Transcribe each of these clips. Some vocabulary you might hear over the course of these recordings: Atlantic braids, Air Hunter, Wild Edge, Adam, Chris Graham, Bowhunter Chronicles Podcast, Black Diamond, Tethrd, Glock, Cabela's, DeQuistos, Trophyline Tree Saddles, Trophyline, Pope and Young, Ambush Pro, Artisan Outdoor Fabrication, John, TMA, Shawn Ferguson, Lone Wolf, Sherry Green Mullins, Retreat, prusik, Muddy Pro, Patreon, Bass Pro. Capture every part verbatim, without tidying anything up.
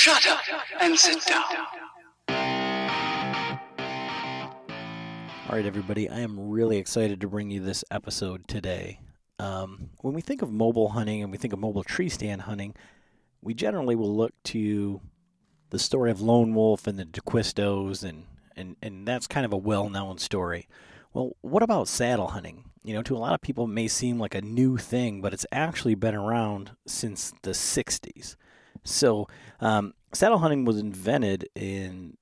Shut up and sit down. All right, everybody, I am really excited to bring you this episode today. Um, when we think of mobile hunting and we think of mobile tree stand hunting, we generally will look to the story of Lone Wolf and the DeQuistos, and, and, and that's kind of a well-known story. Well, what about saddle hunting? You know, to a lot of people it may seem like a new thing, but it's actually been around since the sixties. So um, saddle hunting was invented in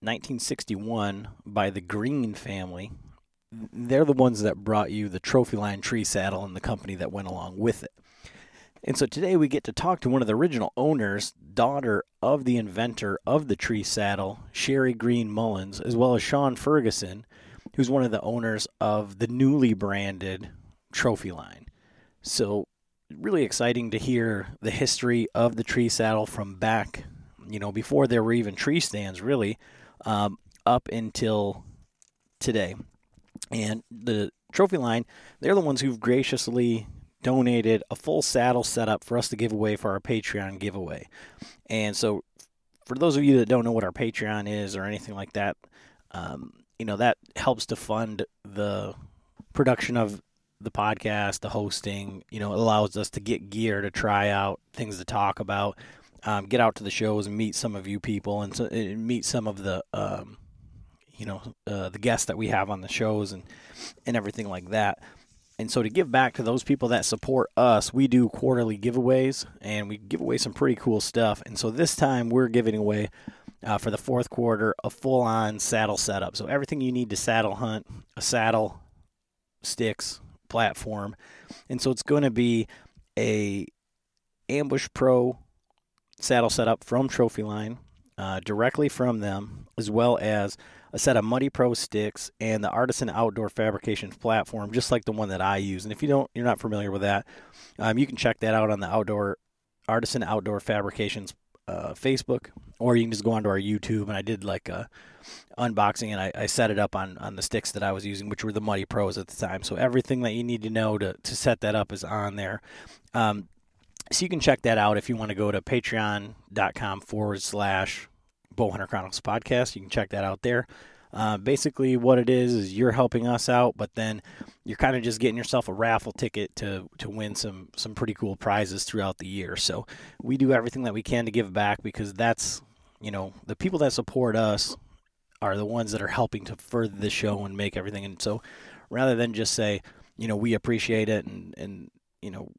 nineteen sixty-one by the Green family. They're the ones that brought you the Trophyline tree saddle and the company that went along with it. And so today we get to talk to one of the original owners, daughter of the inventor of the tree saddle, Sherry Green Mullins, as well as Shawn Ferguson, who's one of the owners of the newly branded Trophyline. So really exciting to hear the history of the tree saddle from back, you know, before there were even tree stands, really, um, up until today. And the Trophyline, they're the ones who've graciously donated a full saddle setup for us to give away for our Patreon giveaway. And so for those of you that don't know what our Patreon is or anything like that, um, you know, that helps to fund the production of the podcast, the hosting. You know, it allows us to get gear to try out, things to talk about, um, get out to the shows and meet some of you people and, so, and meet some of the, um, you know, uh, the guests that we have on the shows and, and everything like that. And so to give back to those people that support us, we do quarterly giveaways, and we give away some pretty cool stuff. And so this time we're giving away uh, for the fourth quarter a full-on saddle setup. So everything you need to saddle hunt, a saddle, sticks, platform. And so it's going to be a Ambush Pro saddle setup from Trophyline, uh, directly from them, as well as a set of Muddy Pro sticks and the Artisan Outdoor Fabrication platform, just like the one that I use. And if you don't, you're not familiar with that, um, you can check that out on the Outdoor Artisan Outdoor Fabrications uh, Facebook, or you can just go onto our YouTube. And I did like a unboxing, and I, I set it up on on the sticks that I was using, which were the Muddy Pros at the time. So everything that you need to know to to set that up is on there. Um, so you can check that out if you want to go to patreon.com forward slash. Bowhunter Chronicles Podcast. You can check that out there. Uh, basically what it is is you're helping us out, but then you're kind of just getting yourself a raffle ticket to to win some some pretty cool prizes throughout the year. So we do everything that we can to give back, because that's, you know, the people that support us are the ones that are helping to further the show and make everything. And so rather than just say, you know, we appreciate it and and you know,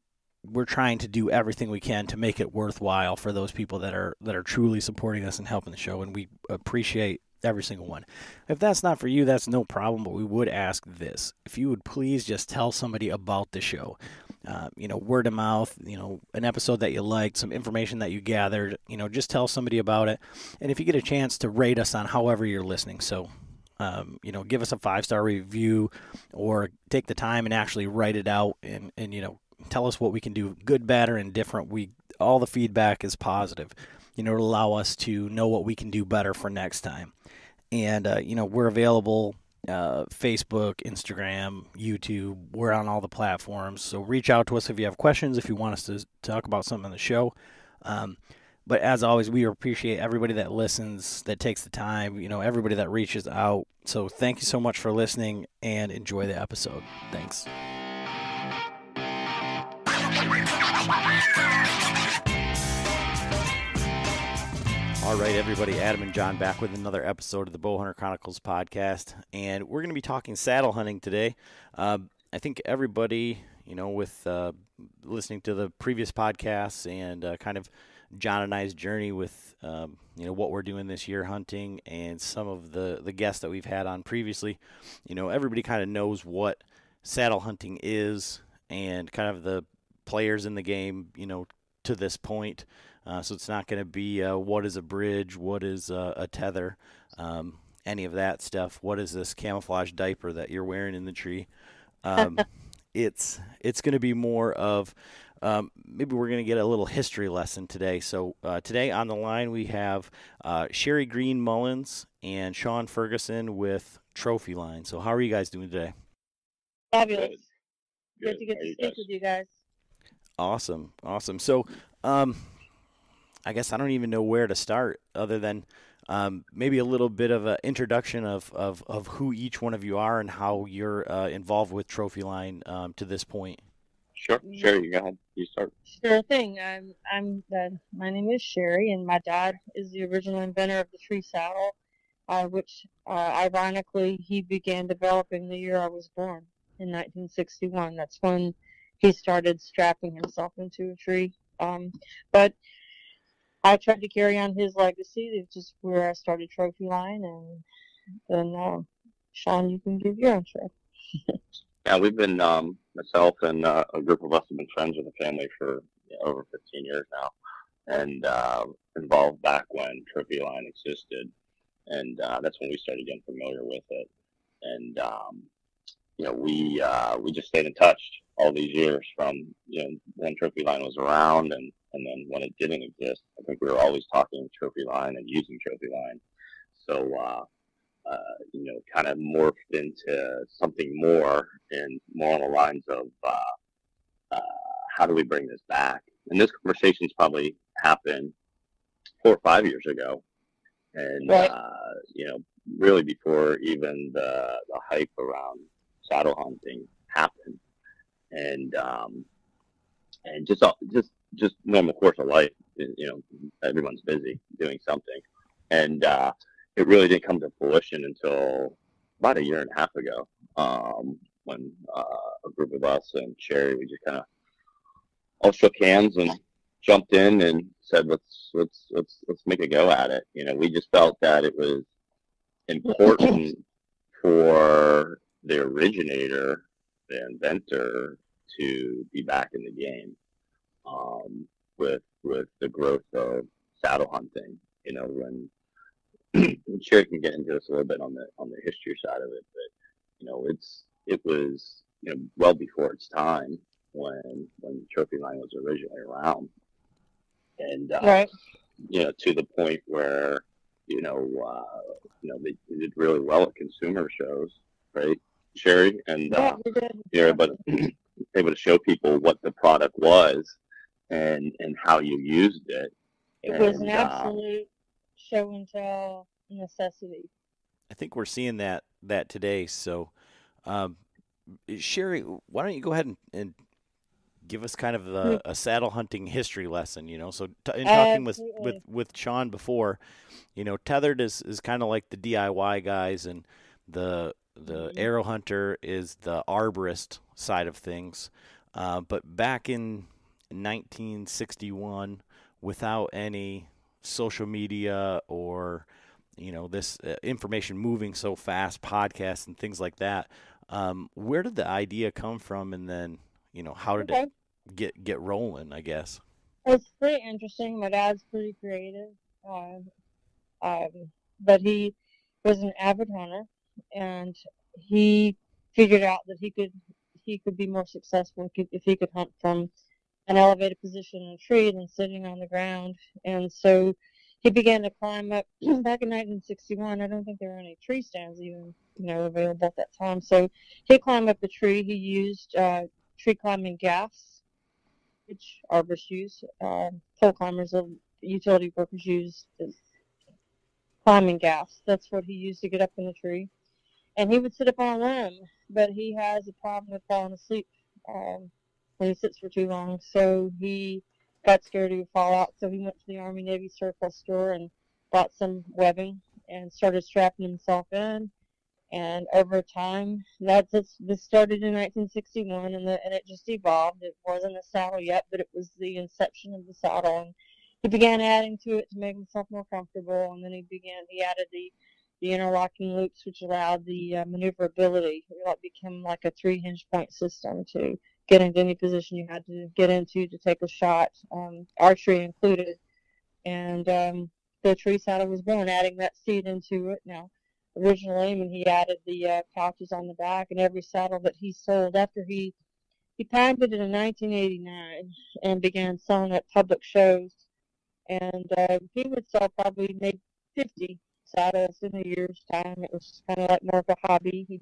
we're trying to do everything we can to make it worthwhile for those people that are that are truly supporting us and helping the show, and we appreciate every single one. If that's not for you, that's no problem, but we would ask this. If you would please just tell somebody about the show. Uh, you know, word of mouth, you know, an episode that you liked, some information that you gathered, you know, just tell somebody about it. And if you get a chance to rate us on however you're listening, so Um, you know, give us a five-star review, or take the time and actually write it out and, and, you know, tell us what we can do, good, bad, or indifferent. We, all the feedback is positive, you know, to allow us to know what we can do better for next time. And, uh, you know, we're available, uh, Facebook, Instagram, YouTube. We're on all the platforms. So reach out to us if you have questions, if you want us to talk about something on the show. Um, But as always, we appreciate everybody that listens, that takes the time, you know, everybody that reaches out. So thank you so much for listening, and enjoy the episode. Thanks. All right, everybody, Adam and John back with another episode of the Bowhunter Chronicles Podcast. And we're going to be talking saddle hunting today. Uh, I think everybody, you know, with uh, listening to the previous podcasts and uh, kind of John and I's journey with, um, you know, what we're doing this year hunting, and some of the, the guests that we've had on previously, you know, everybody kind of knows what saddle hunting is and kind of the players in the game, you know, to this point. Uh, so it's not going to be uh, what is a bridge, what is uh, a tether, um, any of that stuff. What is this camouflage diaper that you're wearing in the tree? Um, it's it's going to be more of... Um, maybe we're going to get a little history lesson today. So uh, today on the line we have uh, Sherry Green Mullins and Shawn Ferguson with Trophyline. So how are you guys doing today? Fabulous. Good, Good to get to speak guys? with you guys. Awesome. Awesome. So um, I guess I don't even know where to start other than um, maybe a little bit of an introduction of, of, of who each one of you are and how you're uh, involved with Trophyline um, to this point. Sure, Sherry, you go ahead. You start. Sure thing. I'm, I'm the, my name is Sherry, and my dad is the original inventor of the tree saddle, uh, which uh, ironically he began developing the year I was born in nineteen sixty-one. That's when he started strapping himself into a tree. Um, but I tried to carry on his legacy, which is where I started Trophyline, and then uh, Shawn, you can give your intro. Yeah, we've been, um, myself and uh, a group of us have been friends with the family for you know, over fifteen years now, and uh, involved back when Trophyline existed, and uh, that's when we started getting familiar with it, and um, you know, we uh, we just stayed in touch all these years from you know when Trophyline was around, and and then when it didn't exist. I think we were always talking Trophyline and using Trophyline, so. Uh, Uh, you know, kind of morphed into something more and more on the lines of uh, uh, how do we bring this back? And this conversation's probably happened four or five years ago. And, right. uh, you know, really before even the, the hype around saddle hunting happened. And um, and just, just, just normal course of life, you know, everyone's busy doing something. And, uh, it really didn't come to fruition until about a year and a half ago um, when uh, a group of us and Sherry, we just kind of all shook hands and jumped in and said, let's, let's, let's, let's make a go at it. You know, we just felt that it was important for the originator, the inventor, to be back in the game um, with, with the growth of saddle hunting, you know, when, Sherry can get into this a little bit on the on the history side of it, but you know it's it was you know well before its time when when Trophyline was originally around, and uh, right. you know to the point where you know uh, you know they, they did really well at consumer shows, right, Sherry, and uh, yeah, you know, but able to show people what the product was and and how you used it. It and, was an absolute. Uh, show and tell necessity. I think we're seeing that that today. So, um, Sherry, why don't you go ahead and, and give us kind of a, a saddle hunting history lesson? You know, so t- in talking Absolutely. with with with Shawn before, you know, Tethrd is is kind of like the D I Y guys, and the the mm-hmm. Arrow Hunter is the arborist side of things. Uh, but back in nineteen sixty-one, without any social media or you know this uh, information moving so fast, podcasts and things like that, um where did the idea come from, and then you know how did okay. it get get rolling? I guess it's pretty interesting. My dad's pretty creative, um, um but he was an avid hunter, and he figured out that he could he could be more successful if he could hunt from an elevated position in a tree than sitting on the ground. And so he began to climb up. Back in nineteen sixty-one, I don't think there were any tree stands even, you know, available at that time. So he climbed up a tree. He used uh, tree climbing gaffs, which arborists use. Uh, pole climbers and utility workers use climbing gaffs. That's what he used to get up in the tree. And he would sit up on a limb, but he has a problem with falling asleep. Um, When he sits for too long, so he got scared he would fall out, so he went to the Army Navy surplus store and bought some webbing and started strapping himself in, and over time, that's this started in nineteen sixty-one, and, the, and it just evolved. It wasn't a saddle yet, but it was the inception of the saddle, and he began adding to it to make himself more comfortable, and then he began, he added the, the interlocking loops, which allowed the uh, maneuverability. It became like a three hinge point system to get into any position you had to get into to take a shot, um, archery included. And um, the tree saddle was born, adding that seat into it. Now, originally, when he added the uh, pouches on the back, and every saddle that he sold after he, he patented it in nineteen eighty-nine and began selling at public shows. And uh, he would sell probably maybe fifty saddles in a year's time. It was kind of like more of a hobby. He,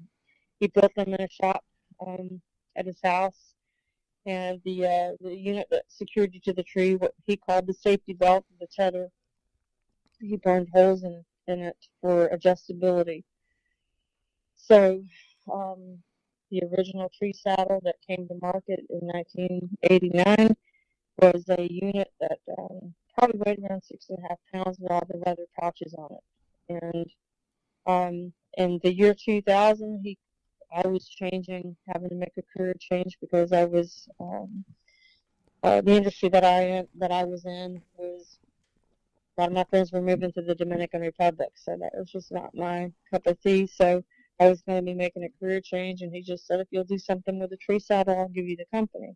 he built them in a shop um, at his house. and the, uh, the unit that secured you to the tree, what he called the safety belt, the tether. He burned holes in, in it for adjustability. So um, the original tree saddle that came to market in nineteen eighty-nine was a unit that um, probably weighed around six and a half pounds with all the leather pouches on it. And um, in the year two thousand, he I was changing, having to make a career change because I was um, uh, the industry that I that I was in was a lot of my friends were moving to the Dominican Republic, so that was just not my cup of tea. So I was going to be making a career change, and he just said, "If you'll do something with a tree saddle, I'll give you the company."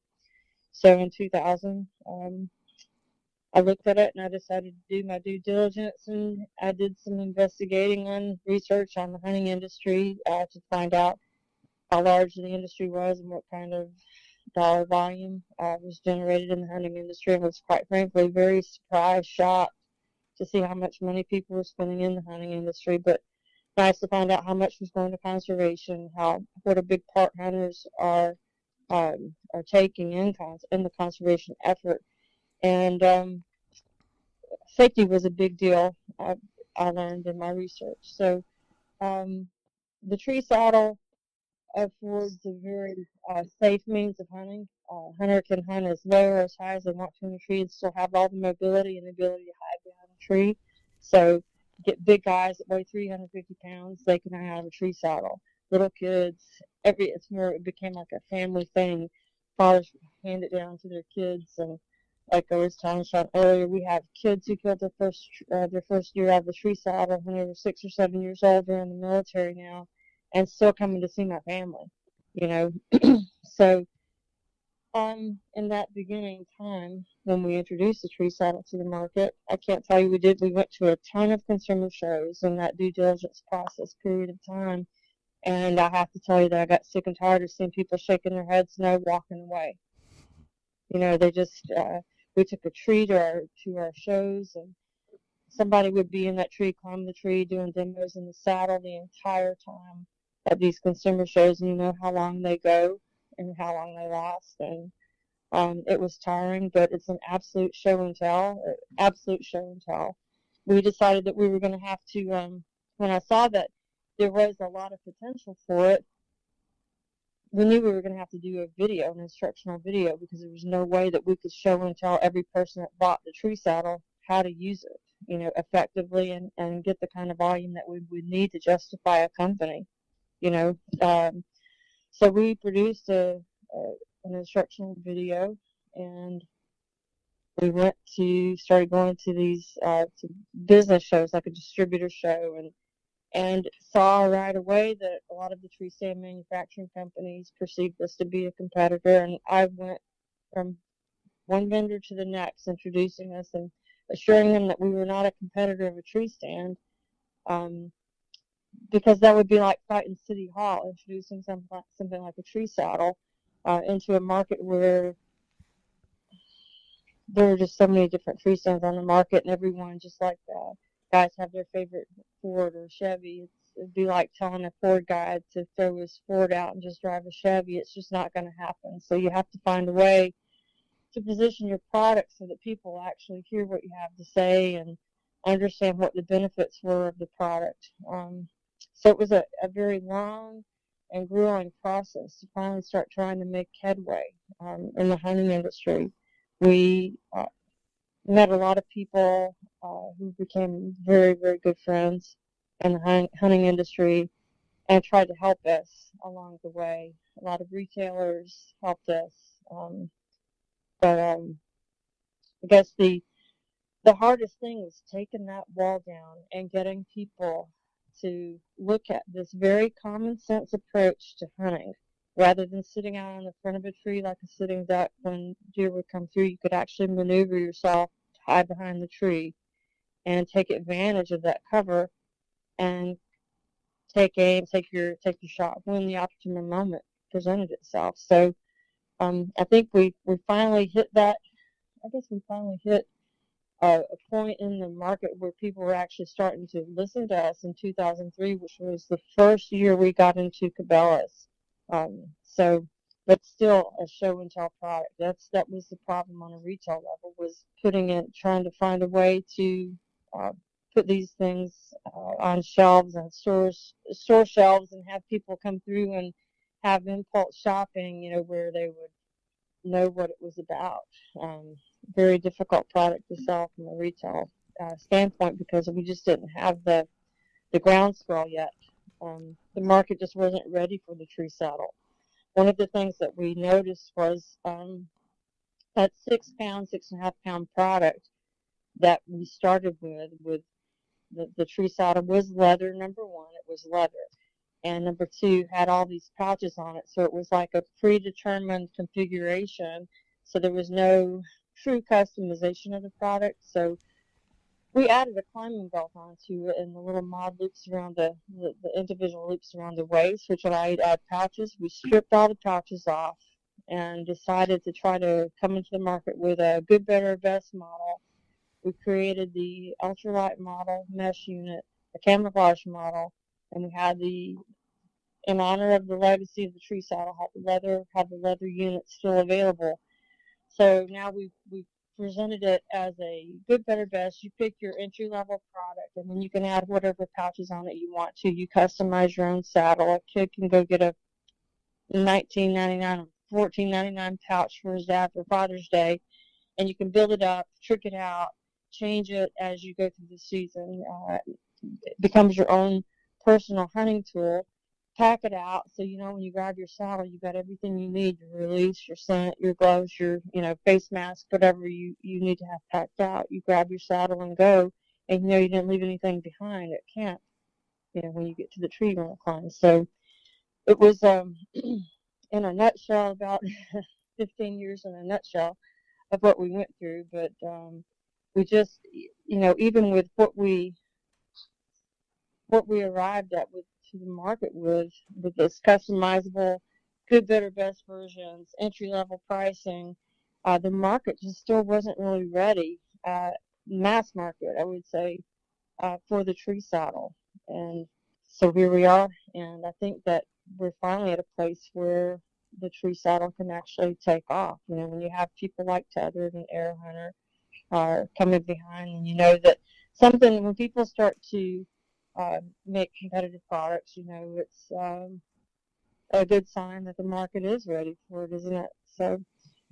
So in two thousand, um, I looked at it and I decided to do my due diligence, and I did some investigating and research on the hunting industry uh, to find out how large the industry was and what kind of dollar volume uh, was generated in the hunting industry. I was quite frankly very surprised, shocked to see how much money people were spending in the hunting industry, but nice to find out how much was going to conservation, how what a big part hunters are um, are taking in, cons in the conservation effort. And um, safety was a big deal, I, I learned in my research. So um, the tree saddle affords a very uh, safe means of hunting. Uh, hunter can hunt as low or as high as they want to in a tree and still have all the mobility and the ability to hide behind a tree. So get big guys that weigh three hundred fifty pounds, they can hide out of a tree saddle. Little kids, every it's more, it became like a family thing. Fathers hand it down to their kids, and like I was telling Shawn earlier, we have kids who killed their first uh, their first year out of the tree saddle when they were six or seven years old. They're in the military now, and still coming to see my family, you know. So, um, in that beginning time when we introduced the tree saddle to the market, I can't tell you we did. We went to a ton of consumer shows in that due diligence process period of time, and I have to tell you that I got sick and tired of seeing people shaking their heads no, walking away. You know, they just. Uh, We took a tree to our, to our shows, and somebody would be in that tree, climbing the tree, doing demos in the saddle the entire time at these consumer shows, and you know how long they go and how long they last. And um, it was tiring, but it's an absolute show and tell, absolute show and tell. We decided that we were going to have to, um, when I saw that there was a lot of potential for it, we knew we were going to have to do a video, an instructional video, because there was no way that we could show and tell every person that bought the tree saddle how to use it, you know, effectively and, and get the kind of volume that we would need to justify a company, you know. Um, so we produced a, a, an instructional video, and we went to, started going to these uh, to business shows, like a distributor show, and and saw right away that a lot of the tree stand manufacturing companies perceived this to be a competitor, and I went from one vendor to the next, introducing us and assuring them that we were not a competitor of a tree stand, um, because that would be like fighting City Hall, introducing some, something like a tree saddle uh, into a market where there were just so many different tree stands on the market, and everyone just like that. Guys have their favorite Ford or Chevy. It'd be like telling a Ford guy to throw his Ford out and just drive a Chevy. It's just not going to happen. So you have to find a way to position your product so that people actually hear what you have to say and understand what the benefits were of the product. Um, so it was a, a very long and grueling process to finally start trying to make headway um, in the hunting industry. We uh, met a lot of people uh, who became very, very good friends in the hunt hunting industry and tried to help us along the way. A lot of retailers helped us. Um, but um, I guess the, the hardest thing was taking that wall down and getting people to look at this very common sense approach to hunting. Rather than sitting out on the front of a tree like a sitting duck when deer would come through, you could actually maneuver yourself to hide behind the tree and take advantage of that cover and take aim, take your take your shot when the opportune moment presented itself. So um, I think we, we finally hit that, I guess we finally hit uh, a point in the market where people were actually starting to listen to us in two thousand three, which was the first year we got into Cabela's. Um, so but still a show and tell product. That's, that was the problem on a retail level, was putting it, trying to find a way to uh, put these things uh, on shelves and store, store shelves and have people come through and have impulse shopping, you know, where they would know what it was about. Um, very difficult product to sell from a retail uh, standpoint, because we just didn't have the, the groundswell yet. Um, the market just wasn't ready for the true saddle. One of the things that we noticed was um, that six pound, six and a half pound product that we started with, with the, the true saddle, was leather. Number one, it was leather. And number two, had all these pouches on it. So it was like a predetermined configuration. So there was no true customization of the product. So we added a climbing belt onto it, and the little mod loops around the, the, the individual loops around the waist, which allowed you to add pouches. We stripped all the pouches off and decided to try to come into the market with a good, better, best model. We created the ultralight model, mesh unit, a camouflage model, and we had the, in honor of the legacy of the tree saddle, had the leather, had the leather unit still available. So now we've, we've presented it as a good, better, best. You pick your entry level product, and then you can add whatever pouches on it you want to. You customize your own saddle. A kid can go get a nineteen ninety-nine or fourteen ninety-nine pouch for his dad for Father's Day, and you can build it up, trick it out, change it as you go through the season. Uh, it becomes your own personal hunting tool. Pack it out, so you know when you grab your saddle, you've got everything you need: your release, your scent, your gloves, your you know face mask, whatever you you need to have packed out. You grab your saddle and go, and you know you didn't leave anything behind. It can't, you know, when you get to the tree you're gonna climb. So it was, um, in a nutshell, about fifteen years in a nutshell of what we went through. But um, we just, you know, even with what we what we arrived at with. To the market with with those customizable good, better, best versions, entry level pricing, uh, the market just still wasn't really ready, uh, mass market, I would say, uh, for the tree saddle. And so here we are, and I think that we're finally at a place where the tree saddle can actually take off. You know, when you have people like Tethrd and Air Hunter uh, coming behind, and you know that something, when people start to Uh, make competitive products, you know, it's um, a good sign that the market is ready for it, isn't it? So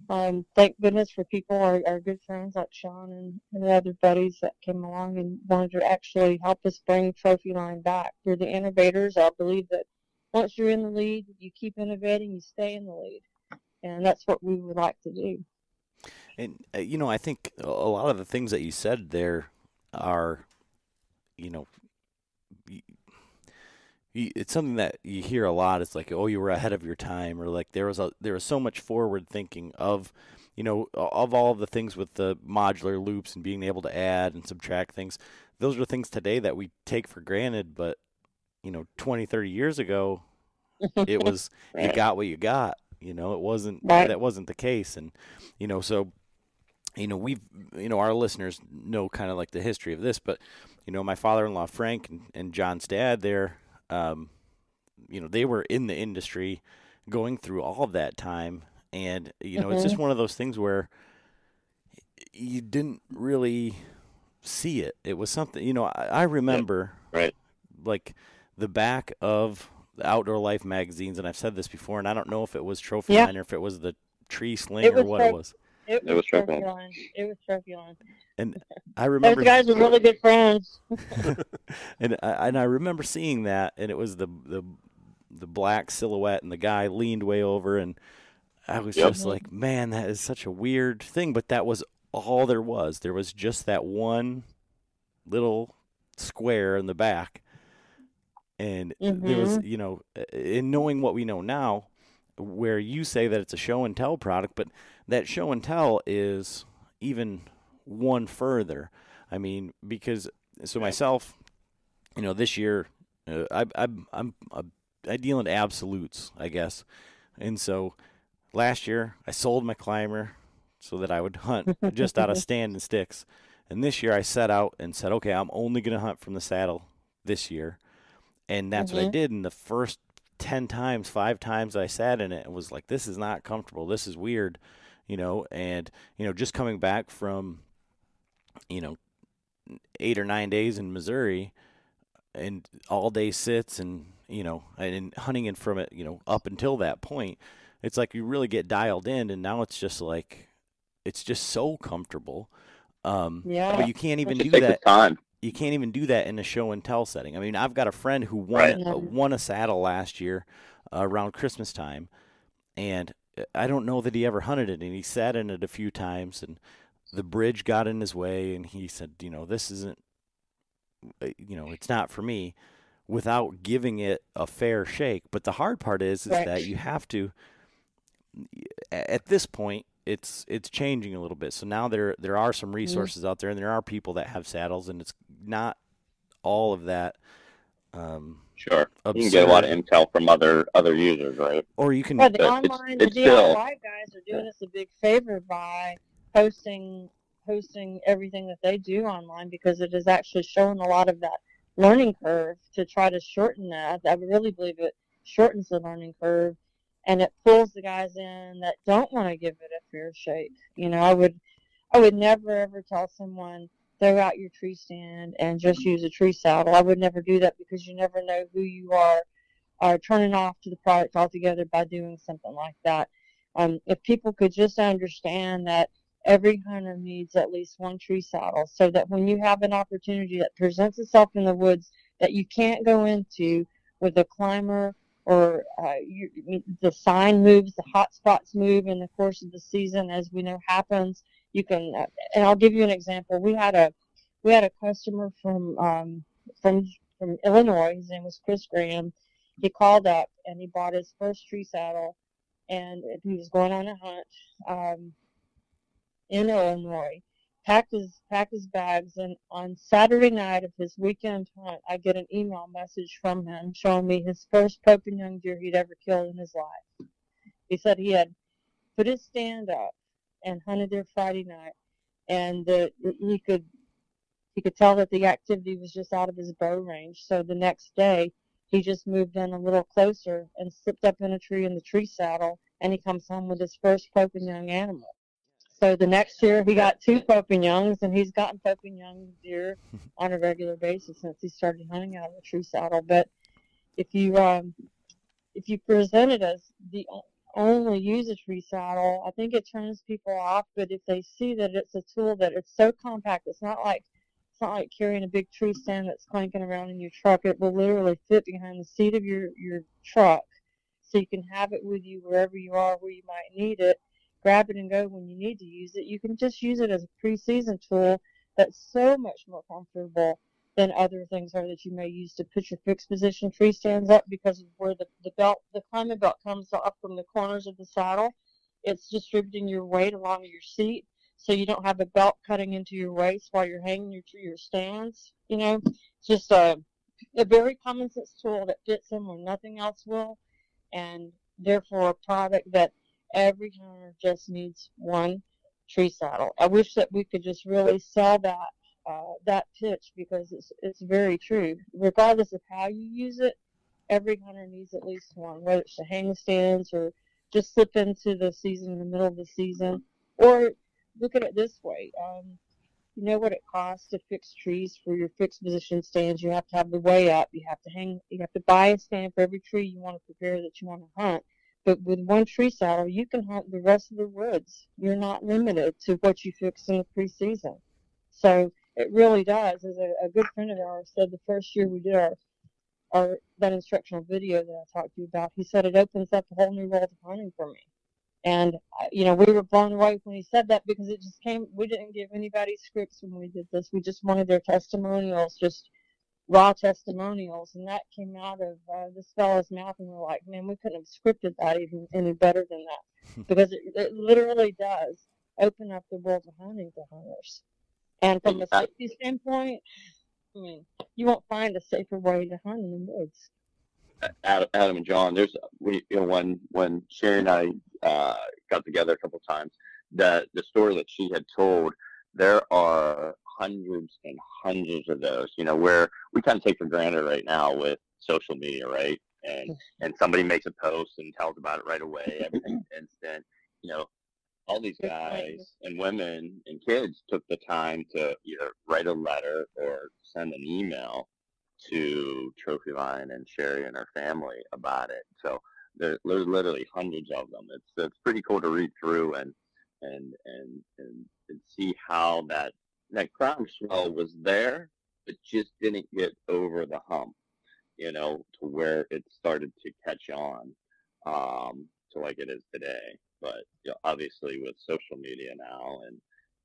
um, thank goodness for people, our, our good friends like Shawn and, and the other buddies that came along and wanted to actually help us bring Trophyline back. We're the innovators. I believe that once you're in the lead, you keep innovating, you stay in the lead, and that's what we would like to do. And, uh, you know, I think a lot of the things that you said there are, you know, it's something that you hear a lot. It's like, oh, you were ahead of your time, or like there was a, there was so much forward thinking of, you know, of all of the things with the modular loops and being able to add and subtract things. Those are things today that we take for granted, but you know, twenty, thirty years ago, it was right. You got what you got. You know, it wasn't right. That wasn't the case, and you know, so. You know, we've, you know, our listeners know kind of like the history of this, but, you know, my father-in-law, Frank, and, and John's dad there, um, you know, they were in the industry going through all of that time. And, you know, mm-hmm. It's just one of those things where you didn't really see it. It was something, you know, I, I remember, right. like, the back of the Outdoor Life magazines, and I've said this before, and I don't know if it was Trophyline yeah. or if it was the Tree Sling it or what so it was. It was, it was Trophyline. It was Trophyline. And I remember those guys were really good friends. and I, and I remember seeing that, and it was the the the black silhouette, and the guy leaned way over, and I was yep. just like, man, that is such a weird thing. But that was all there was. There was just that one little square in the back, and mm-hmm. there was, you know, in knowing what we know now, where you say that it's a show and tell product, but that show and tell is even one further. I mean, because so myself, you know, this year uh, I, I, I'm I'm I deal in absolutes, I guess. And so last year I sold my climber so that I would hunt just out of stand and sticks. And this year I set out and said, okay, I'm only going to hunt from the saddle this year, and that's mm-hmm. what I did. In the first ten times, five times I sat in it and was like, this is not comfortable. This is weird, you know, and, you know, just coming back from, you know, eight or nine days in Missouri and all day sits and, you know, and hunting in from it, you know, up until that point, it's like you really get dialed in, and now it's just like, it's just so comfortable. Um, yeah. But you can't even do that. Time. You can't even do that in a show and tell setting. I mean, I've got a friend who won, right. uh, won a saddle last year uh, around Christmas time, and I don't know that he ever hunted it, and he sat in it a few times, and the bridge got in his way, and he said, you know, this isn't, you know, it's not for me, without giving it a fair shake. But the hard part is, is right. that you have to, at this point, it's it's changing a little bit. So now there there are some resources out there, and there are people that have saddles, and it's not all of that. Um, sure, absurd. You can get a lot of intel from other other users, right? Or you can. Well, the online, it's, the it's D I Y still, guys are doing yeah. us a big favor by posting posting everything that they do online, because it is actually showing a lot of that learning curve to try to shorten that. I really believe it shortens the learning curve. And it pulls the guys in that don't want to give it a fair shake. You know, I would, I would never ever tell someone throw out your tree stand and just use a tree saddle. I would never do that, because you never know who you are, are turning off to the product altogether by doing something like that. Um, if people could just understand that every hunter needs at least one tree saddle, so that when you have an opportunity that presents itself in the woods that you can't go into with a climber, or uh, you, the sign moves, the hot spots move in the course of the season, as we know happens. You can, uh, and I'll give you an example. We had a, we had a customer from um, from from Illinois. His name was Chris Graham. He called up and he bought his first tree saddle, and he was going on a hunt um, in Illinois. Packed his packed his bags, and on Saturday night of his weekend hunt, I get an email message from him showing me his first Pope and Young deer he'd ever killed in his life. He said he had put his stand up and hunted there Friday night, and the, he could he could tell that the activity was just out of his bow range. So the next day, he just moved in a little closer and slipped up in a tree in the tree saddle, and he comes home with his first Pope and Young animal. So the next year he got two Pope and Youngs, and he's gotten Pope and Young deer on a regular basis since he started hunting out of the tree saddle. But if you um, if you presented us the only use a tree saddle, I think it turns people off. But if they see that it's a tool that it's so compact, it's not like it's not like carrying a big tree stand that's clanking around in your truck. It will literally fit behind the seat of your your truck, so you can have it with you wherever you are, where you might need it. Grab it and go when you need to use it. You can just use it as a preseason tool that's so much more comfortable than other things are that you may use to put your fixed position tree stands up, because of where the, the belt, the climbing belt comes up from the corners of the saddle. It's distributing your weight along your seat, so you don't have a belt cutting into your waist while you're hanging your, your stands. You know, it's just a, a very common sense tool that fits in where nothing else will, and therefore a product that every hunter just needs one tree saddle. I wish that we could just really sell that uh, that pitch, because it's it's very true. Regardless of how you use it, every hunter needs at least one, whether it's to hang the stands or just slip into the season in the middle of the season. Or look at it this way. Um, you know what it costs to fix trees for your fixed position stands. You have to have the way up. You have to hang. You have to buy a stand for every tree you want to prepare that you want to hunt. But with one tree saddle, you can hunt the rest of the woods. You're not limited to what you fix in the preseason. So it really does. As a, a good friend of ours said, the first year we did our, our that instructional video that I talked to you about, he said it opens up a whole new world of hunting for me. And, you know, we were blown away when he said that, because it just came, we didn't give anybody scripts when we did this. We just wanted their testimonials, just raw testimonials, and that came out of uh, this fellow's mouth, and we're like, man, we couldn't have scripted that even any better than that, because it, it literally does open up the world of hunting to hunters. And from a safety standpoint, I mean, you won't find a safer way to hunt in the woods. Adam, Adam and John, there's we, you know, when when Sherry and I uh, got together a couple of times, the the story that she had told, there are hundreds and hundreds of those, you know, where we kind of take for granted right now with social media, right? and and somebody makes a post and tells about it right away. Everything's instant. You know, all these guys and women and kids took the time to either write a letter or send an email to Trophyline and Sherry and her family about it. So there, there's literally hundreds of them. It's it's pretty cool to read through and and and and, and see how that that groundswell was there, but just didn't get over the hump, you know, to where it started to catch on um, to like it is today. But you know, obviously with social media now and,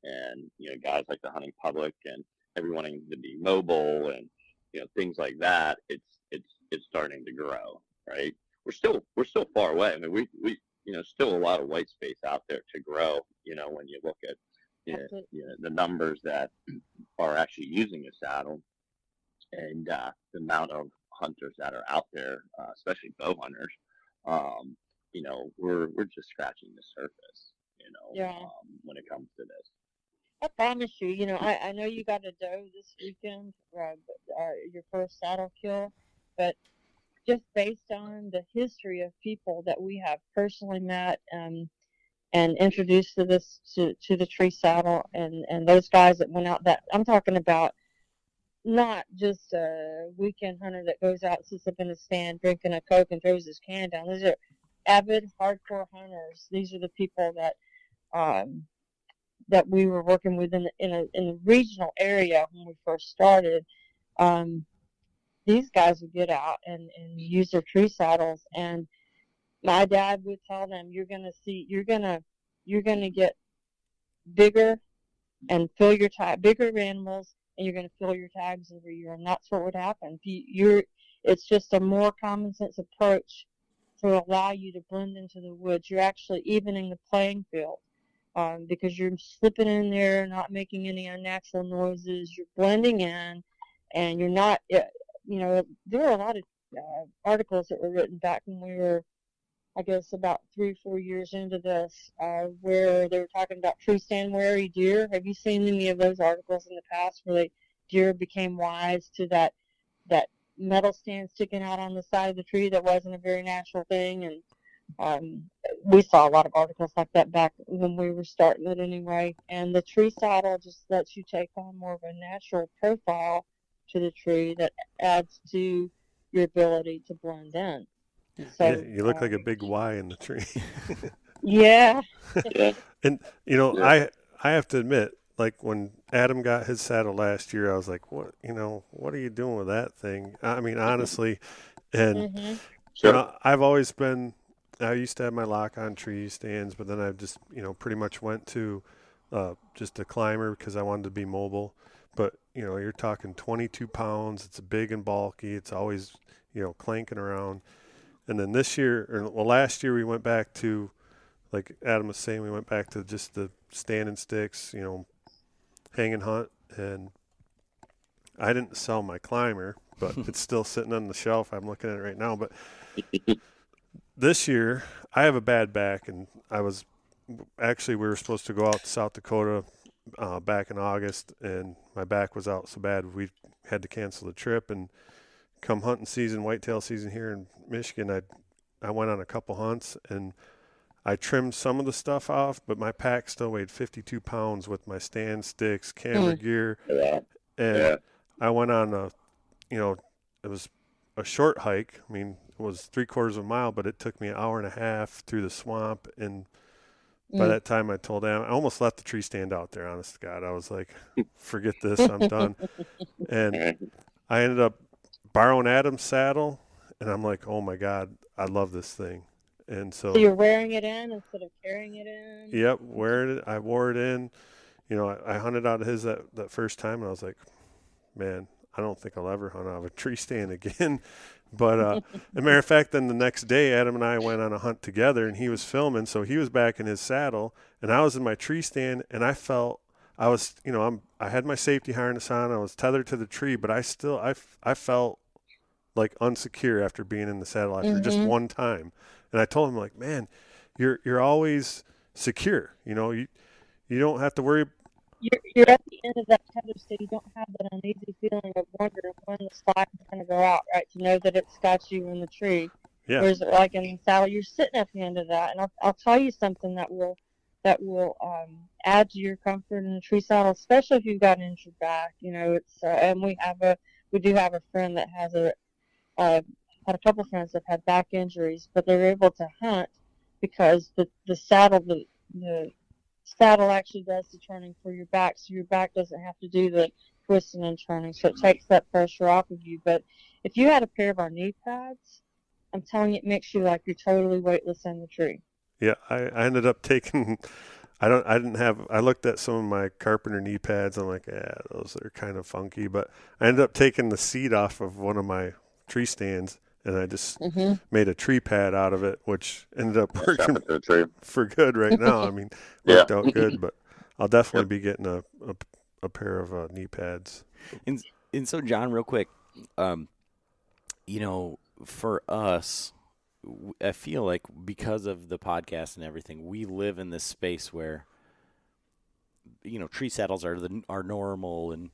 and, you know, guys like the hunting public and everyone needs to be mobile and, you know, things like that, it's, it's, it's starting to grow, right? We're still, we're still far away. I mean, we, we, you know, still a lot of white space out there to grow, you know, when you look at you know, you know, the numbers that are actually using a saddle and uh, the amount of hunters that are out there, uh, especially bow hunters, um, you know, we're, we're just scratching the surface, you know, yeah. um, when it comes to this. I promise you, you know, I, I know you got a doe this weekend, uh, uh, your first saddle kill, but just based on the history of people that we have personally met um, and introduced to this, to, to the tree saddle and, and those guys that went out that, I'm talking about not just a weekend hunter that goes out, sits up in the stand, drinking a Coke and throws his can down. These are avid, hardcore hunters. These are the people that, um, that we were working with in the, in, a, in the regional area when we first started. Um, these guys would get out and, and use their tree saddles, and my dad would tell them, "You're gonna see, you're gonna, you're gonna get bigger and fill your tag, bigger animals, and you're gonna fill your tags every year." And that's what would happen. You're, it's just a more common sense approach to allow you to blend into the woods. You're actually evening the playing field. Um, because you're slipping in there, not making any unnatural noises, you're blending in, and you're not, you know, there were a lot of uh, articles that were written back when we were, I guess, about three or four years into this, uh, where they were talking about tree stand wary deer. Have you seen any of those articles in the past where they, deer became wise to that, that metal stand sticking out on the side of the tree that wasn't a very natural thing? And Um, we saw a lot of articles like that back when we were starting it anyway. And the tree saddle just lets you take on more of a natural profile to the tree that adds to your ability to blend in. So yeah, you look um, like a big Y in the tree. Yeah. And, you know, yeah. I I have to admit, like when Adam got his saddle last year, I was like, what, you know, what are you doing with that thing? I mean, honestly, and mm-hmm. sure. you know, I've always been, I used to have my lock-on tree stands, but then I just, you know, pretty much went to uh, just a climber because I wanted to be mobile. But, you know, you're talking twenty-two pounds. It's big and bulky. It's always, you know, clanking around. And then this year, or well, last year we went back to, like Adam was saying, we went back to just the standing sticks, you know, hang and hunt. And I didn't sell my climber, but it's still sitting on the shelf. I'm looking at it right now, but... This year, I have a bad back, and I was actually we were supposed to go out to South Dakota uh, back in August, and my back was out so bad we had to cancel the trip. And come hunting season, whitetail season here in Michigan, I I went on a couple hunts and I trimmed some of the stuff off, but my pack still weighed fifty-two pounds with my stand sticks, camera mm. gear, yeah. and yeah. I went on a you know it was a short hike. I mean. Was three quarters of a mile, but it took me an hour and a half through the swamp. And by mm. that time I told Adam, I almost left the tree stand out there. Honest to God, I was like, forget this, I'm done. And I ended up borrowing Adam's saddle and I'm like, oh my God, I love this thing. And so, so you're wearing it in instead of carrying it in. Yep. Wearing it. I wore it in, you know, I, I hunted out of his that, that first time. And I was like, man, I don't think I'll ever hunt out of a tree stand again. But uh, as a matter of fact, then the next day, Adam and I went on a hunt together, and he was filming, so he was back in his saddle, and I was in my tree stand, and I felt I was, you know, I'm I had my safety harness on, I was tethered to the tree, but I still I, I felt like unsecure after being in the saddle after mm-hmm. just one time, and I told him like, man, you're you're always secure, you know, you you don't have to worry. You're, you're at the end of that tether, so you don't have that uneasy feeling of wondering when the slide's going to go rock, right? To know that it's got you in the tree. Yeah. Whereas, like in the saddle, you're sitting at the end of that, and I'll, I'll tell you something that will that will um, add to your comfort in the tree saddle, especially if you've got an injured back. You know, it's uh, and we have a we do have a friend that has a uh, had a couple friends that had back injuries, but they were able to hunt because the the saddle the the saddle actually does the turning for your back, so your back doesn't have to do the twisting and turning, so it takes that pressure off of you. But if you had a pair of our knee pads, I'm telling you, it makes you like you're totally weightless in the tree. Yeah, I, I ended up taking, I don't, I didn't have, I looked at some of my carpenter knee pads. I'm like, yeah, those are kind of funky. But I ended up taking the seat off of one of my tree stands, and I just mm-hmm. made a tree pad out of it, which ended up working for good right now. I mean, it worked yeah. out good, but I'll definitely yep. be getting a, a, a pair of uh, knee pads. And, and so, John, real quick, um, you know, for us, I feel like because of the podcast and everything, we live in this space where, you know, tree saddles are the are normal, and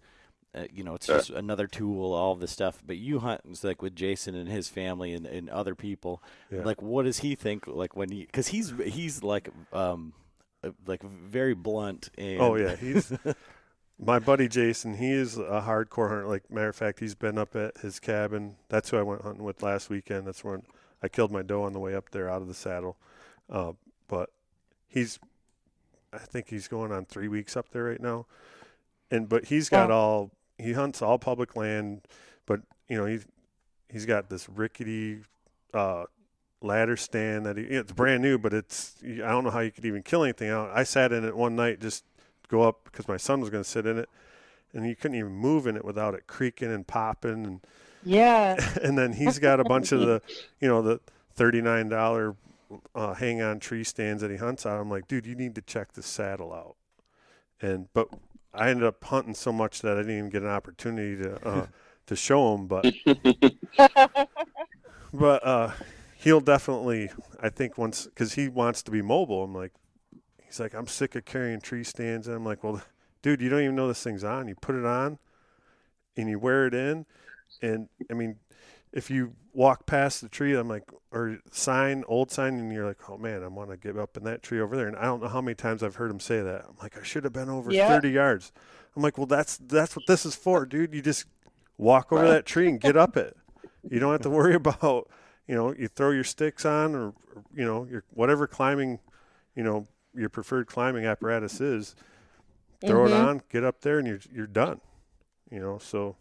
uh, you know, it's just yeah. another tool, all this stuff. But you hunt like with Jason and his family and, and other people. Yeah. Like, what does he think? Like when he, because he's he's like um like very blunt. And oh yeah, he's. My buddy Jason, he is a hardcore hunter. Like, matter of fact, he's been up at his cabin. That's who I went hunting with last weekend. That's when I killed my doe on the way up there out of the saddle. Uh, but he's, I think he's going on three weeks up there right now. And but he's got wow. all, he hunts all public land. But, you know, he's, he's got this rickety uh, ladder stand that he, it's brand new, but it's, I don't know how you could even kill anything out. I sat in it one night just go up because my son was going to sit in it, and you couldn't even move in it without it creaking and popping. And yeah, and then he's got a bunch of the, you know, the thirty-nine dollar uh, hang-on tree stands that he hunts on. I'm like, dude, you need to check the saddle out. And but I ended up hunting so much that I didn't even get an opportunity to uh, to show him. But but uh, he'll definitely, I think once, because he wants to be mobile. I'm like. He's like, I'm sick of carrying tree stands. And I'm like, well, dude, you don't even know this thing's on. You put it on and you wear it in. And, I mean, if you walk past the tree, I'm like, or sign, old sign, and you're like, oh, man, I want to give up in that tree over there. And I don't know how many times I've heard him say that. I'm like, I should have been over yeah. thirty yards. I'm like, well, that's that's what this is for, dude. You just walk over that tree and get up it. You don't have to worry about, you know, you throw your sticks on or, you know, your whatever climbing, you know, your preferred climbing apparatus is, throw mm-hmm. it on, get up there, and you're you're done, you know. So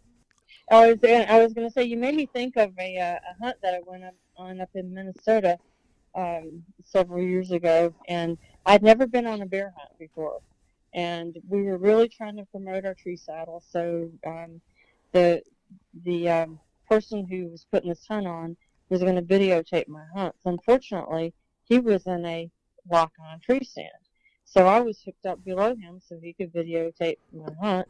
I was I was gonna say, you made me think of a uh, a hunt that I went up on up in Minnesota um, several years ago, and I'd never been on a bear hunt before, and we were really trying to promote our tree saddle. So um, the the um, person who was putting this hunt on was going to videotape my hunts. Unfortunately, he was in a walk on tree stand, so I was hooked up below him so he could videotape my hunt.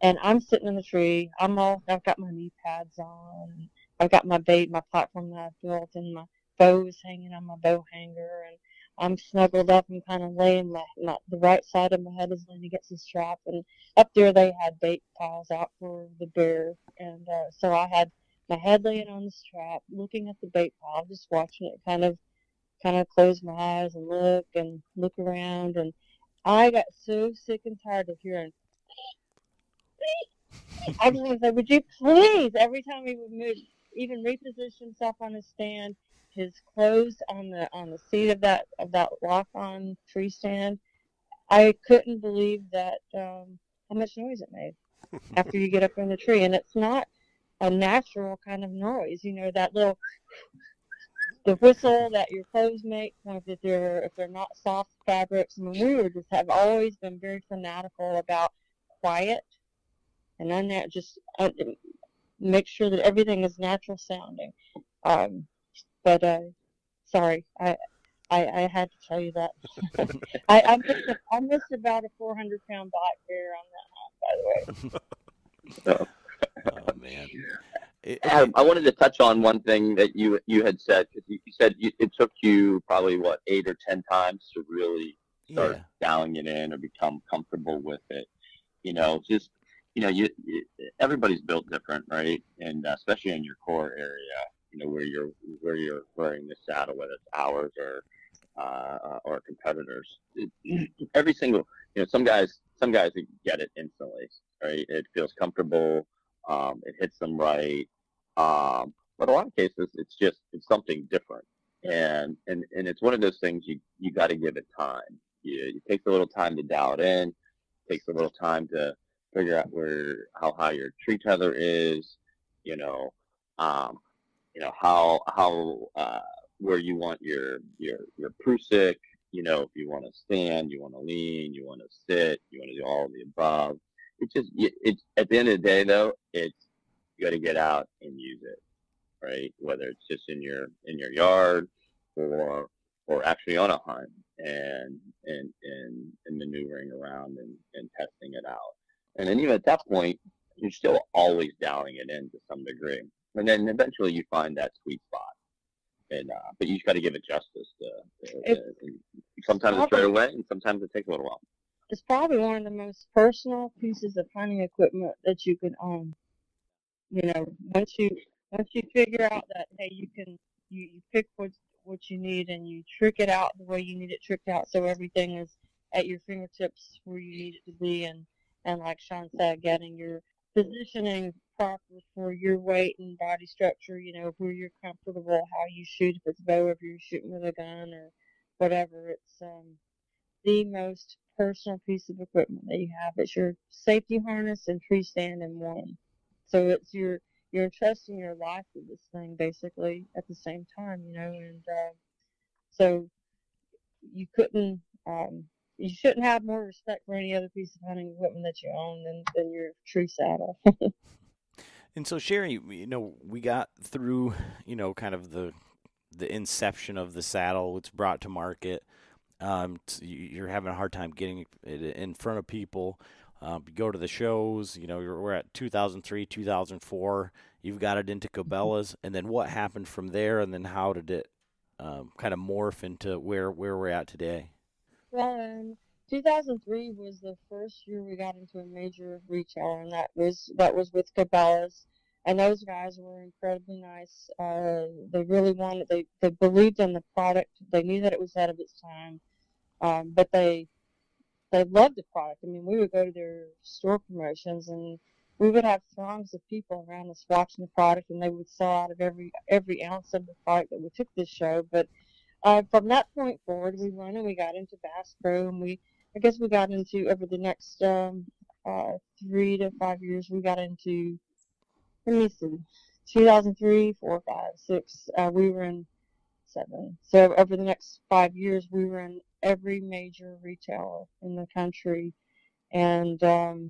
And I'm sitting in the tree, I'm all, I've got my knee pads on, I've got my bait, my platform that I've built, and my bow is hanging on my bow hanger, and I'm snuggled up and kind of laying my, my the right side of my head is leaning against the strap. And up there they had bait piles out for the bear, and uh, so I had my head laying on the strap looking at the bait pile, just watching it, kind of kind of close my eyes and look and look around. And I got so sick and tired of hearing, please, please. I just want to say, would you please, every time he would move, even reposition himself on his stand, his clothes on the on the seat of that of that lock-on tree stand. I couldn't believe that um, how much noise it made after you get up in the tree. And it's not a natural kind of noise, you know, that little the whistle that your clothes make, like if they're if they're not soft fabrics. And we were just have always been very fanatical about quiet, and on that just uh, make sure that everything is natural sounding. Um, but uh, sorry, I, I I had to tell you that. I I missed, a, I missed about a four hundred pound black bear on that hunt, by the way. Oh man. It, it, Adam, I wanted to touch on one thing that you you had said, because you, you said you, it took you probably, what, eight or ten times to really start yeah. dialing it in or become comfortable with it. You know, just you know, you, you everybody's built different, right? And uh, especially in your core area, you know, where you're where you're wearing the saddle, whether it's ours or uh, or competitors. It, every single, you know, some guys some guys get it instantly, right? It feels comfortable. Um, it hits them right. Um, but a lot of cases, it's just it's something different. And, and, and it's one of those things you, you got to give it time. You, it takes a little time to dial it in. It takes a little time to figure out where, how high your tree tether is, you know, um, you know, how, how, uh, where you want your, your, your prusik, you know, if you want to stand, you want to lean, you want to sit, you want to do all of the above. It's just, it's at the end of the day though, it's, you got to get out and use it. Right, whether it's just in your in your yard or or actually on a hunt and and and, and maneuvering around and, and testing it out. And then even at that point, you're still always dialing it in to some degree. And then eventually you find that sweet spot. And uh, but you've got to give it justice. To, to, it's uh, sometimes probably, it's right away, and sometimes it takes a little while. It's probably one of the most personal pieces of hunting equipment that you can own. You know, once you Once you figure out that, hey, you can, you, you pick what, what you need and you trick it out the way you need it tricked out so everything is at your fingertips where you need it to be. And, and like Shawn said, getting your positioning proper for your weight and body structure, you know, where you're comfortable, how you shoot, if it's bow, if you're shooting with a gun or whatever. It's um, the most personal piece of equipment that you have. It's your safety harness and tree stand in one. So it's your... You're entrusting your life with this thing, basically, at the same time, you know, and uh, so you couldn't, um, you shouldn't have more respect for any other piece of hunting equipment that you own than, than your true saddle. And so, Sherry, you know, we got through, you know, kind of the the inception of the saddle. It's brought to market. Um, you're having a hard time getting it in front of people. Um, you go to the shows, you know, you're, we're at two thousand three, two thousand four, you've got it into Cabela's, and then what happened from there, and then how did it um, kind of morph into where, where we're at today? Well, um, two thousand three was the first year we got into a major retailer, and that was, that was with Cabela's, and those guys were incredibly nice. Uh, they really wanted, they, they believed in the product, they knew that it was ahead of its time, um, but they... They loved the product. I mean, we would go to their store promotions, and we would have throngs of people around us watching the product, and they would sell out of every every ounce of the product that we took this show. But uh, from that point forward, we went and we got into Bass Pro, and we, I guess, we got into over the next um, uh, three to five years, we got into, let me see, two thousand three, four, five, six. Uh, we were in seven. So over the next five years, we were in every major retailer in the country, and um,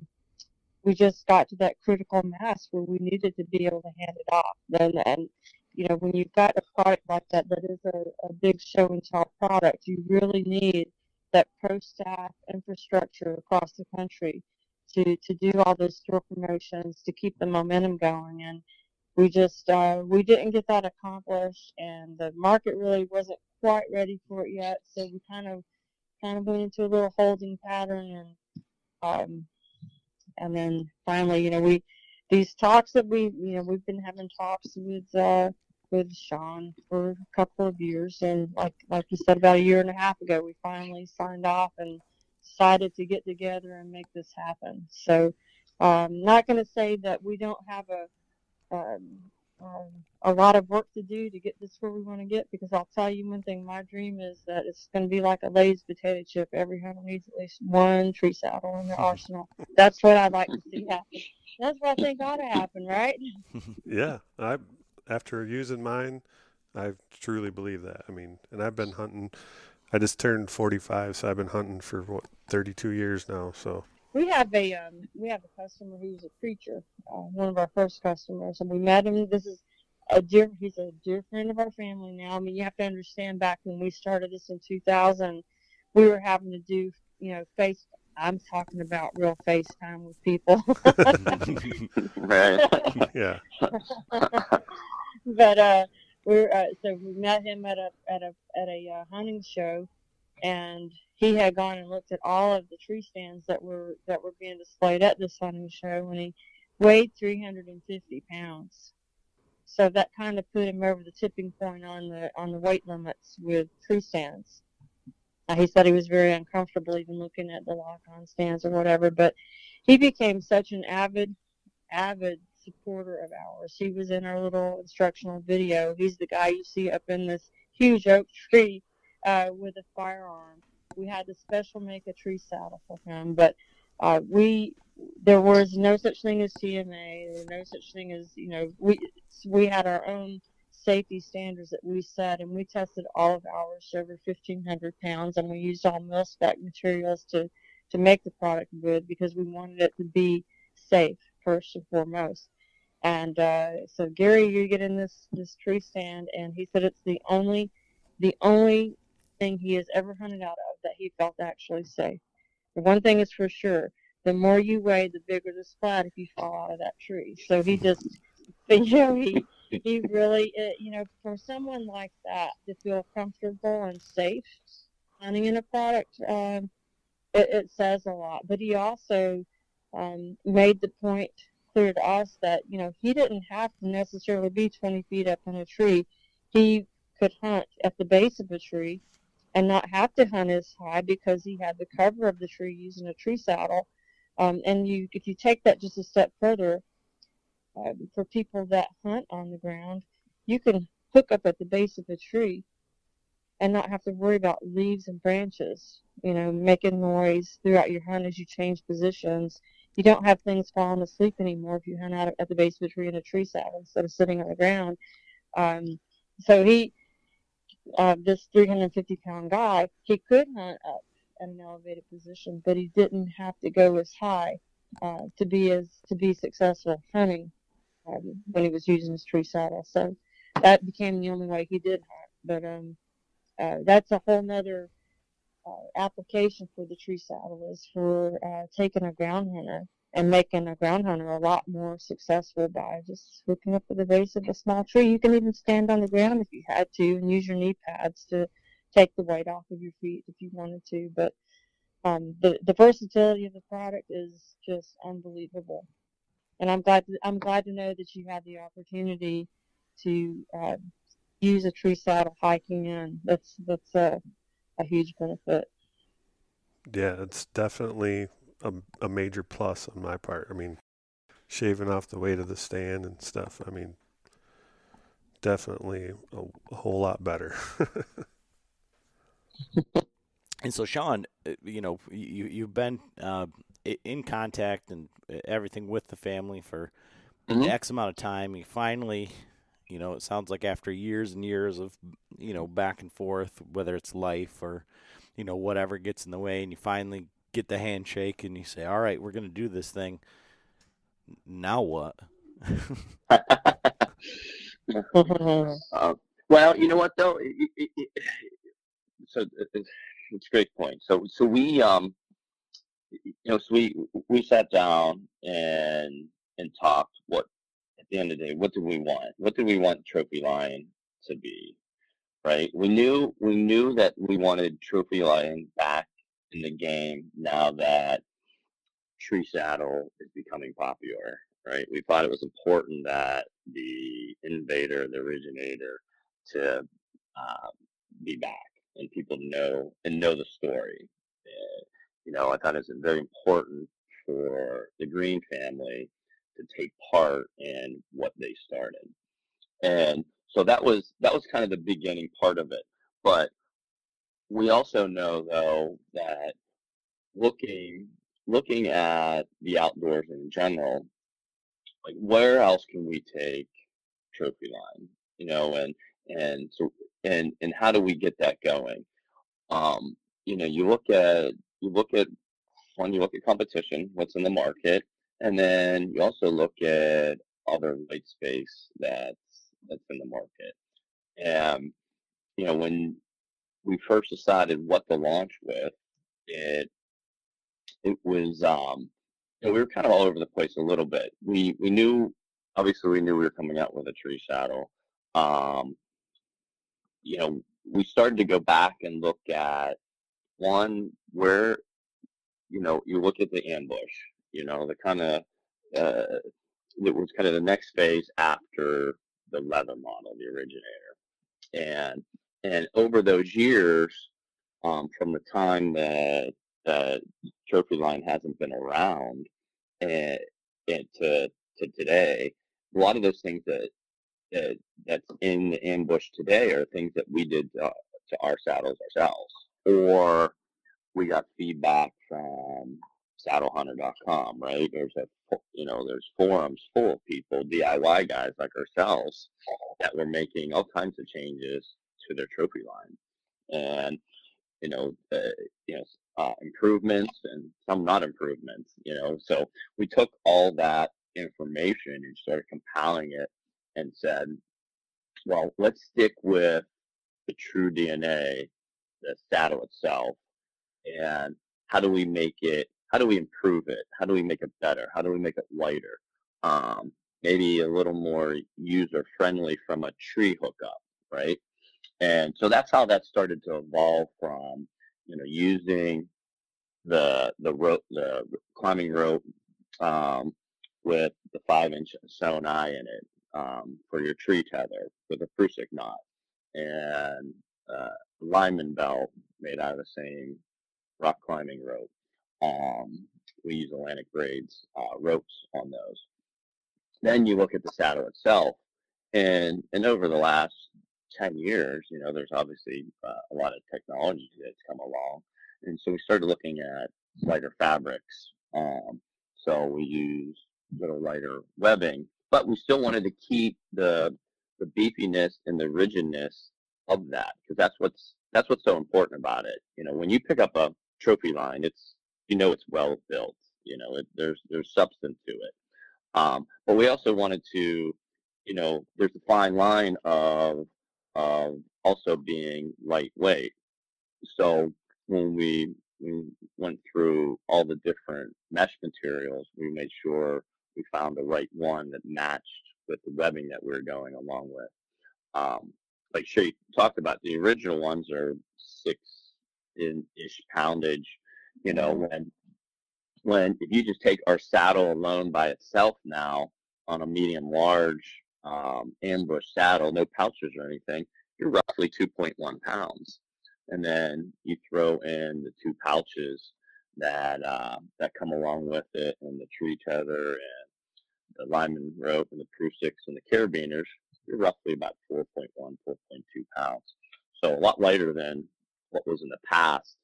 we just got to that critical mass where we needed to be able to hand it off. Then, and you know, when you've got a product like that that is a, a big show and tell product, you really need that pro staff infrastructure across the country to to do all those store promotions to keep the momentum going. And we just uh, we didn't get that accomplished, and the market really wasn't quite ready for it yet, so we kind of kind of went into a little holding pattern, and um and then finally, you know, we these talks that we you know we've been having talks with uh with Shawn for a couple of years, and like like you said, about a year and a half ago we finally signed off and decided to get together and make this happen. So I'm not going to say that we don't have a um Um, a lot of work to do to get this where we want to get, because I'll tell you one thing, my dream is that it's going to be like a Lay's potato chip. Every hunter needs at least one tree saddle in their arsenal. That's what I'd like to see happen. That's what I think ought to happen, right? Yeah. I, after using mine, I truly believe that. I mean, and I've been hunting. I just turned forty-five, so I've been hunting for, what, thirty-two years now, so. We have a um, we have a customer who's a preacher, uh, one of our first customers, and we met him. This is a dear he's a dear friend of our family now. I mean, you have to understand, back when we started this in two thousand, we were having to do you know face. I'm talking about real FaceTime with people. Right? Yeah. But uh, we're uh, so we met him at a at a at a uh, hunting show, and he had gone and looked at all of the tree stands that were that were being displayed at this hunting show, and he weighed three hundred fifty pounds. So that kind of put him over the tipping point on the on the weight limits with tree stands. Uh, he said he was very uncomfortable even looking at the lock-on stands or whatever, but he became such an avid, avid supporter of ours. He was in our little instructional video. He's the guy you see up in this huge oak tree uh, with a firearm. We had to special make a tree saddle for him, but uh, we there was no such thing as T M A. There was no such thing as, you know, we we had our own safety standards that we set, and we tested all of ours over fifteen hundred pounds, and we used all mil-spec materials to, to make the product good because we wanted it to be safe first and foremost. And uh, so, Gary, you get in this, this tree stand, and he said it's the only the only thing he has ever hunted out of that he felt actually safe. The one thing is for sure, the more you weigh, the bigger the splat if you fall out of that tree. So he just, you know, he, he really, uh, you know, for someone like that to feel comfortable and safe hunting in a product, um, it, it says a lot. But he also um, made the point clear to us that, you know, he didn't have to necessarily be twenty feet up in a tree. He could hunt at the base of a tree and not have to hunt as high because he had the cover of the tree using a tree saddle. Um, and you, if you take that just a step further, uh, for people that hunt on the ground, you can hook up at the base of a tree and not have to worry about leaves and branches, you know, making noise throughout your hunt as you change positions. You don't have things falling asleep anymore if you hunt out at the base of a tree in a tree saddle instead of sitting on the ground. Um, so he, uh, this three hundred fifty pound guy, he could hunt up at an elevated position, but he didn't have to go as high uh, to be as to be successful hunting um, when he was using his tree saddle. So that became the only way he did hunt. But um, uh, that's a whole nother Uh, application for the tree saddle is for uh, taking a ground hunter and making a ground hunter a lot more successful by just hooking up at the base of a small tree. You can even stand on the ground if you had to and use your knee pads to take the weight off of your feet if you wanted to. But um, the the versatility of the product is just unbelievable, and I'm glad to, I'm glad to know that you had the opportunity to uh, use a tree saddle hiking in. That's that's a uh, a huge benefit. Yeah, it's definitely a, a major plus on my part. I mean, shaving off the weight of the stand and stuff, I mean, definitely a, a whole lot better. And so, Shawn, you know, you, you've been uh, in contact and everything with the family for mm-hmm. X amount of time. You finally... You know, it sounds like after years and years of, you know, back and forth, whether it's life or, you know, whatever gets in the way, and you finally get the handshake and you say, all right, we're going to do this thing. Now what? uh, well, you know what, though? It, it, it, so it, it's a great point. So so we, um, you know, so we, we sat down and and talked what, at the end of the day, what do we want? What do we want Trophyline to be, right? We knew we knew that we wanted Trophyline back in the game now that tree saddle is becoming popular, right? We thought it was important that the innovator, the originator, to um, be back and people know and know the story. And, you know, I thought it was very important for the Green family to take part in what they started. And so that was that was kind of the beginning part of it. But we also know, though, that looking looking at the outdoors in general, like where else can we take Trophyline, you know, and and so and and how do we get that going? Um, you know, you look at you look at one, you look at competition, what's in the market. And then you also look at other white space that's that's in the market. And you know, when we first decided what to launch with, it it was um you know, we were kind of all over the place a little bit. We we knew obviously we knew we were coming out with a tree saddle. Um, you know, we started to go back and look at one where, you know, you look at the ambush, you know, the kind of, uh, it was kind of the next phase after the leather model, the originator. And, and over those years, um, from the time that, that Trophyline hasn't been around and, and to, to today, a lot of those things that, that that's in the ambush today are things that we did to, to our saddles ourselves, or we got feedback from saddle hunter dot com, right? There's a, you know, there's forums full of people, D I Y guys like ourselves, that were making all kinds of changes to their trophy line, and you know, uh, you know, uh, improvements and some not improvements. You know, so we took all that information and started compiling it, and said, well, let's stick with the true D N A, the saddle itself, and how do we make it? How do we improve it? How do we make it better? How do we make it lighter? Um, maybe a little more user-friendly from a tree hookup, right? And so that's how that started to evolve from, you know, using the the rope, the climbing rope um, with the five-inch sewn eye in it um, for your tree tether with a prusik knot, and uh, lineman belt made out of the same rock climbing rope. Um, we use Atlantic braids uh, ropes on those. Then you look at the saddle itself, and and over the last ten years, you know, there's obviously uh, a lot of technology that's come along, and so we started looking at lighter fabrics. Um, so we use little lighter webbing, but we still wanted to keep the the beefiness and the rigidness of that, because that's what's that's what's so important about it. You know, when you pick up a trophy line, it's you know it's well built. You know, it, there's there's substance to it. Um, but we also wanted to, you know, there's a fine line of uh, also being lightweight. So when we, we went through all the different mesh materials, we made sure we found the right one that matched with the webbing that we were going along with. Um, like Sherry talked about, the original ones are six-ish poundage. You know, when when if you just take our saddle alone by itself now on a medium large um, ambush saddle, no pouches or anything, you're roughly two point one pounds, and then you throw in the two pouches that uh, that come along with it, and the tree tether and the lineman rope and the prusiks and the carabiners, you're roughly about four point one, four point two pounds. So a lot lighter than what was in the past.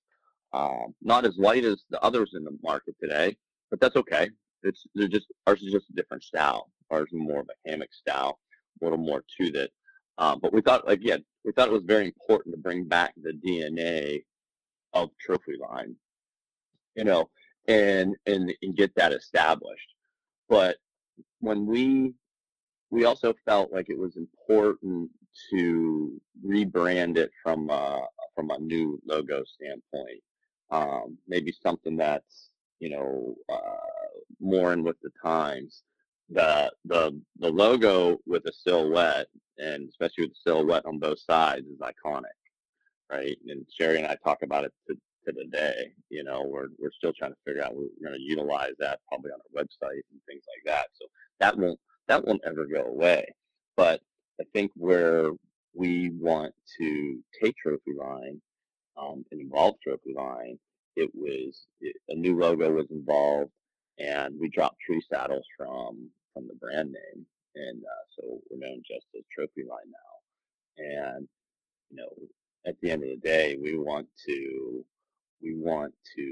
Um, not as light as the others in the market today, but that's okay. It's they're just ours is just a different style. Ours is more of a hammock style, a little more to that. Um, but we thought again, we thought it was very important to bring back the D N A of Trophyline, you know, and and and get that established. But when we we also felt like it was important to rebrand it from a, from a new logo standpoint. Um, maybe something that's, you know, uh, more in with the times. The the the logo with a silhouette, and especially with the silhouette on both sides, is iconic, right? And Sherry and I talk about it to, to the day. You know, we're we're still trying to figure out, we're going to utilize that probably on our website and things like that. So that won't that won't ever go away. But I think where we want to take Trophyline Um, and involved Trophyline, it was it, a new logo was involved, and we dropped tree saddles from from the brand name, and uh, so we're known just as Trophyline now. And you know, at the end of the day, we want to we want to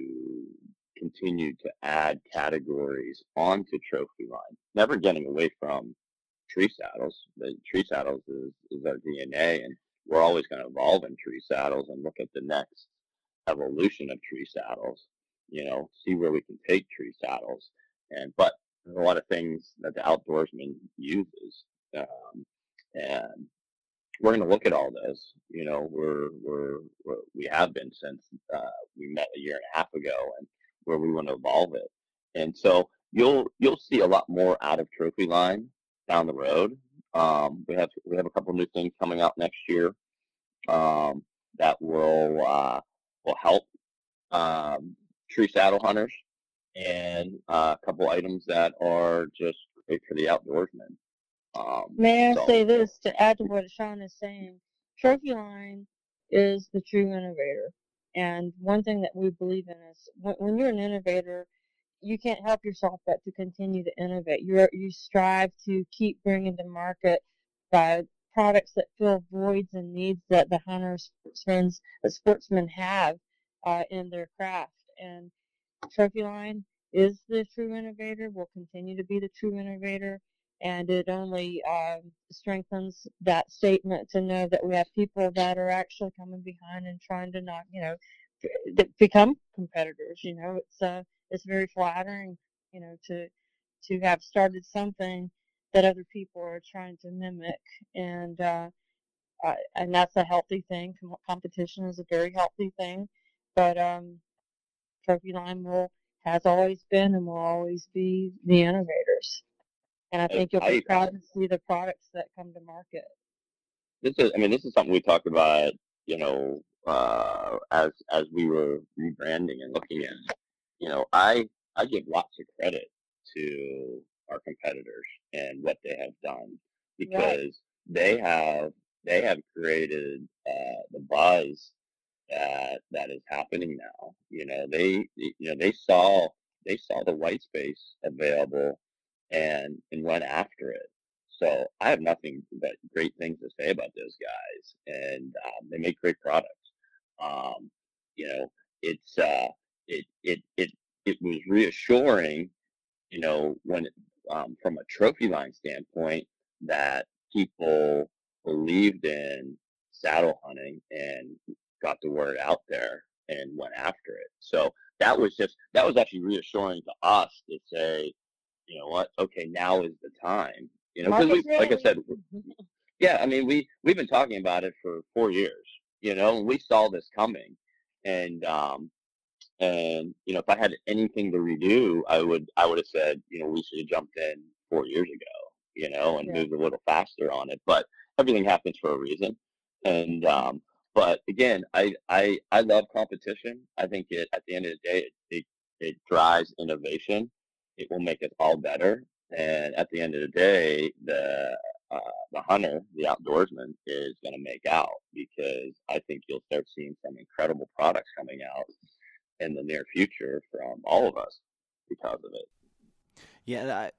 continue to add categories onto Trophyline, never getting away from tree saddles. The tree saddles is, is our D N A, and we're always going to evolve in tree saddles and look at the next evolution of tree saddles, you know, see where we can take tree saddles. And, but there's a lot of things that the outdoorsman uses. Um, and we're going to look at all those, you know, we're, we're, we're we have been since uh, we met a year and a half ago, and where we want to evolve it. And so you'll, you'll see a lot more out of Trophyline down the road. Um, we have we have a couple of new things coming out next year um, that will uh, will help um, true saddle hunters, and uh, a couple items that are just great for the outdoorsman. Um, May I so. say this to add to what Shawn is saying? Trophyline is the true innovator. And one thing that we believe in is when, when you're an innovator, you can't help yourself but to continue to innovate. You you strive to keep bringing to market by products that fill voids and needs that the hunters, sportsmen, the sportsmen have uh, in their craft. And Trophyline is the true innovator, will continue to be the true innovator, and it only uh, strengthens that statement to know that we have people that are actually coming behind and trying to not, you know, become competitors. You know, it's uh, it's very flattering, you know, to to have started something that other people are trying to mimic, and uh, uh, and that's a healthy thing. Competition is a very healthy thing, but um, Trophyline will has always been and will always be the innovators. And I think you'll be proud to see the products that come to market. This is, I mean, this is something we talked about, you know, uh, as as we were rebranding and looking at it. You know, I I give lots of credit to our competitors and what they have done, because right. they have they have created uh, the buzz that that is happening now. You know, they you know they saw they saw the white space available. And and run after it. So I have nothing but great things to say about those guys, and um, they make great products. Um, you know, it's uh, it it it it was reassuring, you know, when um, from a Trophyline standpoint, that people believed in saddle hunting and got the word out there and went after it. So that was just that was actually reassuring to us to say, you know what? Okay, now is the time. You know, because like I said, yeah, I mean, we we've been talking about it for four years. You know, and we saw this coming, and um, and you know, if I had anything to redo, I would I would have said, you know, we should have jumped in four years ago. You know, and yeah. moved a little faster on it. But everything happens for a reason. And um, but again, I I I love competition. I think it at the end of the day, it it, it drives innovation. It will make us all better, and at the end of the day, the uh, the hunter, the outdoorsman, is going to make out, because I think you'll start seeing some incredible products coming out in the near future from all of us because of it. Yeah, and I,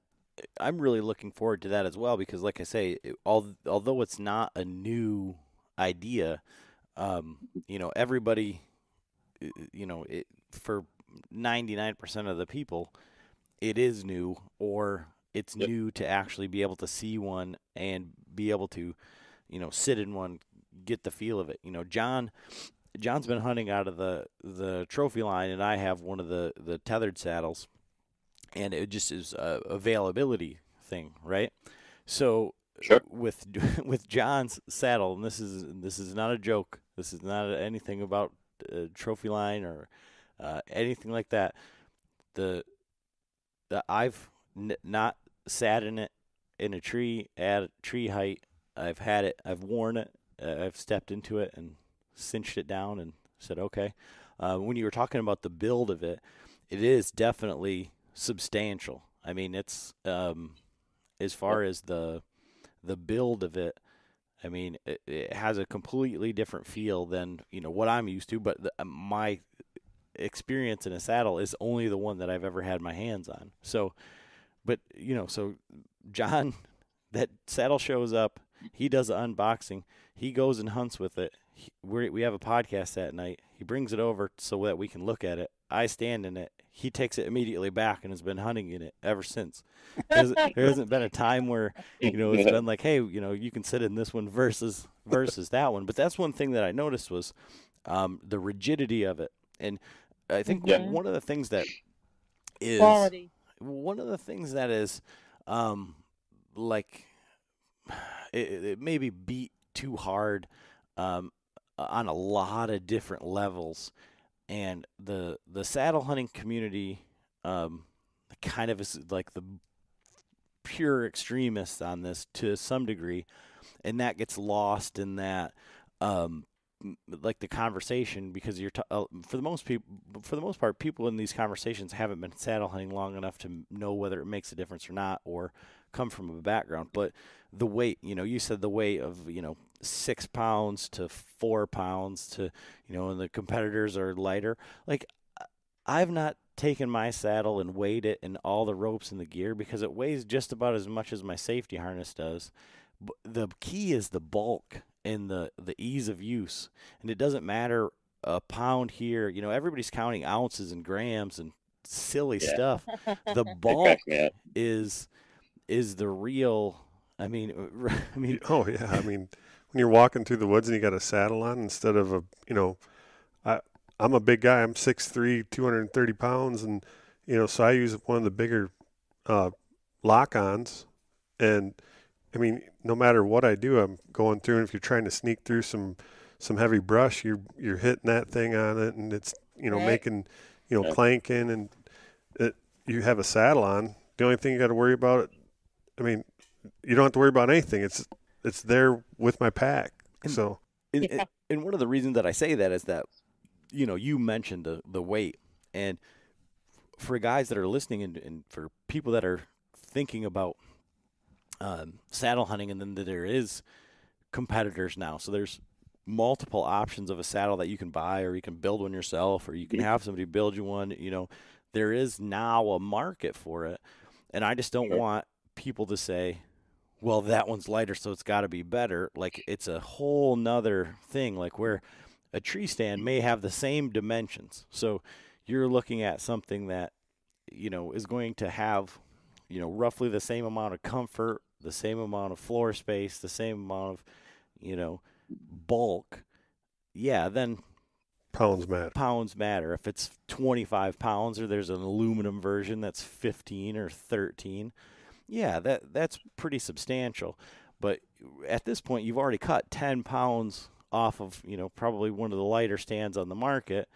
I'm really looking forward to that as well, because, like I say, it, all, although it's not a new idea, um, you know, everybody, you know, it, for ninety-nine percent of the people, it is new, or it's yep. new to actually be able to see one and be able to, you know, sit in one, get the feel of it. You know, John, John's been hunting out of the, the Trophyline, and I have one of the, the Tethrd saddles, and it just is a availability thing. Right. So sure. with, with John's saddle, and this is, this is not a joke. This is not anything about uh, Trophyline or uh, anything like that. The, I've n- not sat in it in a tree at a tree height. I've had it. I've worn it. Uh, I've stepped into it and cinched it down and said, okay. Uh, when you were talking about the build of it, it is definitely substantial. I mean, it's um, as far as the the build of it, I mean, it, it has a completely different feel than, you know, what I'm used to, but the, my experience in a saddle is only the one that I've ever had my hands on. So, but you know, so John, that saddle shows up, he does an unboxing, he goes and hunts with it. He, we're, we have a podcast that night. He brings it over so that we can look at it. I stand in it. He takes it immediately back and has been hunting in it ever since. There hasn't, there hasn't been a time where, you know, it's been like, hey, you know, you can sit in this one versus, versus that one. But that's one thing that I noticed was um, the rigidity of it. And I think yeah. one of the things that is quality. One of the things that is um, like it, it may be beat too hard um, on a lot of different levels, and the the saddle hunting community um, kind of is like the pure extremists on this to some degree, and that gets lost in that um, like the conversation, because you're t uh, for the most people for the most part people in these conversations haven't been saddle hunting long enough to know whether it makes a difference or not, or come from a background. But the weight, you know, you said the weight of, you know, six pounds to four pounds to, you know, and the competitors are lighter. Like, I've not taken my saddle and weighed it and all the ropes and the gear, because it weighs just about as much as my safety harness does. But the key is the bulk and the, the ease of use. And it doesn't matter a pound here. You know, everybody's counting ounces and grams and silly yeah. stuff. The bulk is is the real, I mean, I mean. Oh, yeah. I mean, when you're walking through the woods and you got a saddle on instead of a, you know, I, I'm a big guy. I'm six three, two hundred thirty pounds. And, you know, so I use one of the bigger uh, lock-ons. And, I mean, no matter what I do, I'm going through. And if you're trying to sneak through some some heavy brush, you're you're hitting that thing on it, and it's, you know, right. making, you know, yeah. clanking. And it, you have a saddle on. The only thing you got to worry about, it, I mean, you don't have to worry about anything. It's it's there with my pack. And, so, and, yeah. and one of the reasons that I say that is that, you know, you mentioned the the weight, and for guys that are listening, and, and for people that are thinking about um, saddle hunting, and then there is competitors now. So there's multiple options of a saddle that you can buy, or you can build one yourself, or you can have somebody build you one. You know, there is now a market for it, and I just don't want people to say, well, that one's lighter, so it's got to be better. Like, it's a whole nother thing, like where a tree stand may have the same dimensions. So you're looking at something that, you know, is going to have, you know, roughly the same amount of comfort, the same amount of floor space, the same amount of, you know, bulk. Yeah, then pounds matter. Pounds matter. If it's twenty-five pounds, or there's an aluminum version that's fifteen or thirteen, yeah, that that's pretty substantial. But at this point, you've already cut ten pounds off of, you know, probably one of the lighter stands on the market.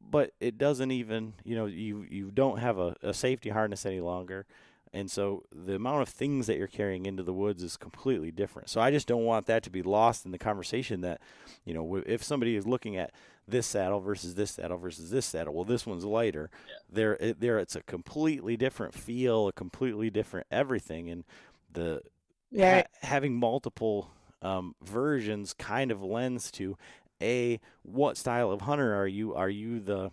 But it doesn't even, you know, you you don't have a, a safety harness any longer, and so the amount of things that you're carrying into the woods is completely different. So I just don't want that to be lost in the conversation, that, you know, if somebody is looking at this saddle versus this saddle versus this saddle, well, this one's lighter. Yeah. There it, there it's a completely different feel, a completely different everything, and the yeah. ha having multiple Um, versions kind of lends to a what style of hunter are you? Are you the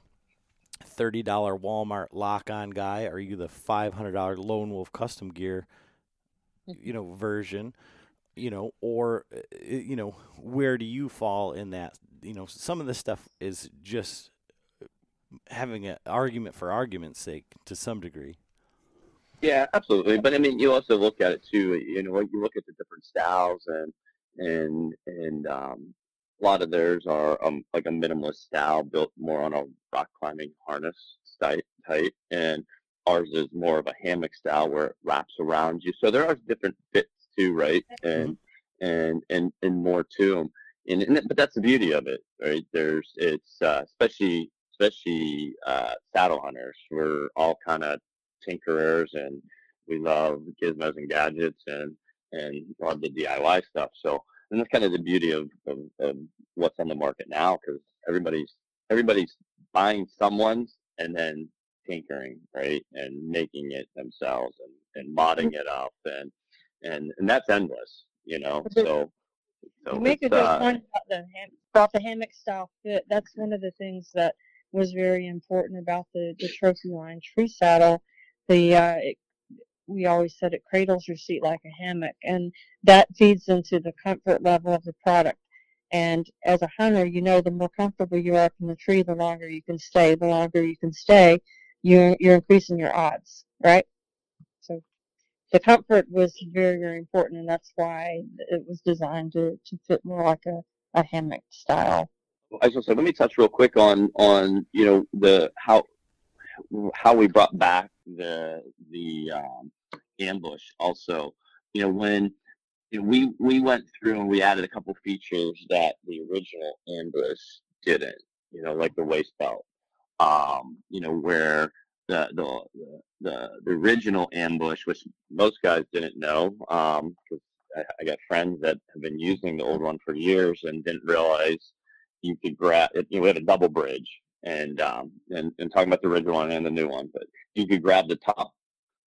thirty dollar Walmart lock-on guy? Are you the five hundred dollar Lone Wolf custom gear, you know, version? You know, or, you know, where do you fall in that? You know, some of this stuff is just having an argument for argument's sake to some degree. Yeah, absolutely. But I mean, you also look at it too. You know, you look at the different styles, and and and um, a lot of theirs are um, like a minimalist style, built more on a rock climbing harness type, type, and ours is more of a hammock style where it wraps around you. So there are different fits too, right? And mm-hmm. and and and more to them. And, and but that's the beauty of it, right? There's it's uh, especially especially uh, saddle hunters. We're all kind of tinkerers, and we love gizmos and gadgets, and and love the D I Y stuff. So, and that's kind of the beauty of, of, of what's on the market now, because everybody's everybody's buying someone's and then tinkering, right, and making it themselves, and, and modding it up, and and and that's endless, you know. So, so you make a good uh, point about the about the hammock style fit. That's one of the things that was very important about the the Trophyline tree saddle. The, uh, it, we always said it cradles your seat like a hammock, and that feeds into the comfort level of the product. And as a hunter, you know, the more comfortable you are up in the tree, the longer you can stay. The longer you can stay, you're, you're increasing your odds, right? So the comfort was very, very important, and that's why it was designed to, to fit more like a, a hammock style. I was going to say, let me touch real quick on, on you know, the how how we brought back the the um, ambush also. You know, when you know, we we went through and we added a couple features that the original ambush didn't, you know, like the waist belt, um you know, where the the the, the original ambush, which most guys didn't know, um 'cause I, I got friends that have been using the old one for years and didn't realize you could grab it. You know, we had a double bridge, and um, and and talking about the original one and the new one, but you could grab the top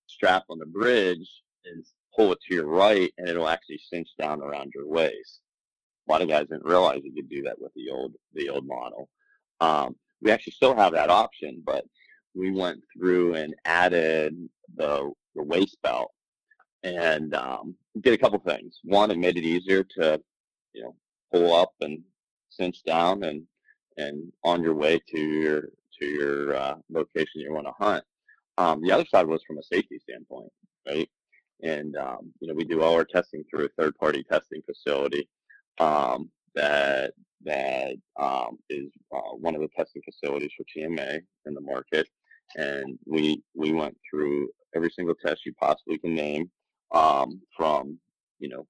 strap on the bridge and pull it to your right, and it'll actually cinch down around your waist. A lot of guys didn't realize you could do that with the old the old model. Um, we actually still have that option, but we went through and added the, the waist belt, and um, did a couple things. One, it made it easier to, you know, pull up and cinch down and and on your way to your to your uh, location you want to hunt. Um, the other side was from a safety standpoint, right? And um, you know, we do all our testing through a third-party testing facility. Um, that that um, is uh, one of the testing facilities for T M A in the market, and we we went through every single test you possibly can name, um, from you know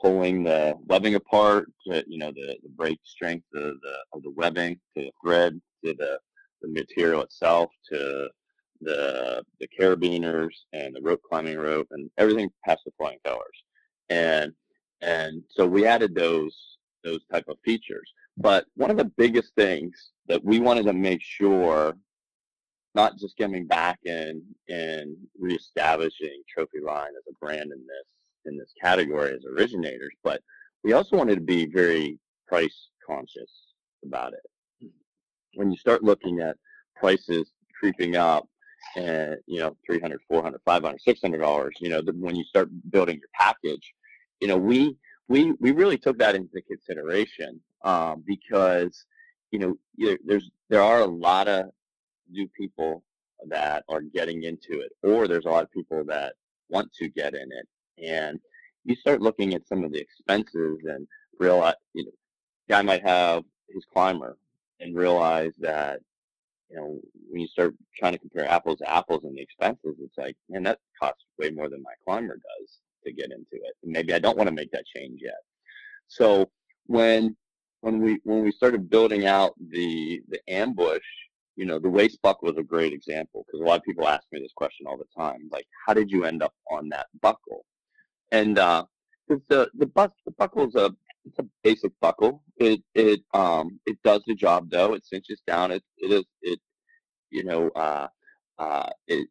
pulling the webbing apart to you know the, the break strength of the of the webbing to the thread to the, the material itself to the the carabiners and the rope climbing rope and everything past the flying colors. And And so we added those those type of features. But one of the biggest things that we wanted to make sure, not just coming back and and reestablishing Trophyline as a brand in this in this category as originators, but we also wanted to be very price conscious about it. When you start looking at prices creeping up, and you know three hundred, four hundred, five hundred, six hundred dollars, you know, when you start building your package. You know, we, we, we really took that into consideration, um, because, you know, there, there's, there are a lot of new people that are getting into it, or there's a lot of people that want to get in it. And you start looking at some of the expenses and realize, you know, guy might have his climber and realize that, you know, when you start trying to compare apples to apples and the expenses, it's like, man, that costs way more than my climber does to get into it. Maybe I don't want to make that change yet. So when when we when we started building out the the ambush, you know, the waist buckle was a great example, because a lot of people ask me this question all the time, like, how did you end up on that buckle? And uh, the the, bus, the buckle is a it's a basic buckle. It it um it does the job though. It cinches down. It it is it you know uh uh it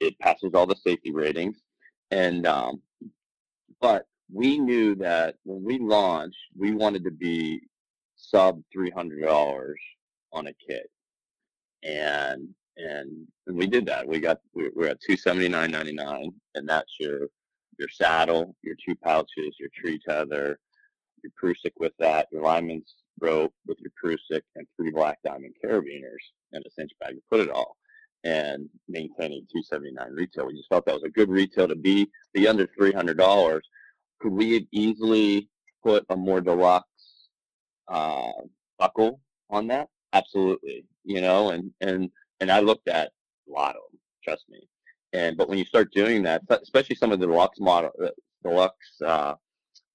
it passes all the safety ratings. And um, but we knew that when we launched, we wanted to be sub three hundred dollars on a kit, and and and we did that. We got we we're at two seventy-nine ninety-nine, and that's your your saddle, your two pouches, your tree tether, your prusik with that, your lineman's rope with your prusik, and three Black Diamond carabiners and a cinch bag to put it all. And maintaining two seventy-nine retail. We just felt that was a good retail to be be under three hundred dollars. Could we have easily put a more deluxe uh, buckle on that? Absolutely, you know. And and and I looked at a lot of them. Trust me. And but when you start doing that, especially some of the deluxe model, deluxe uh,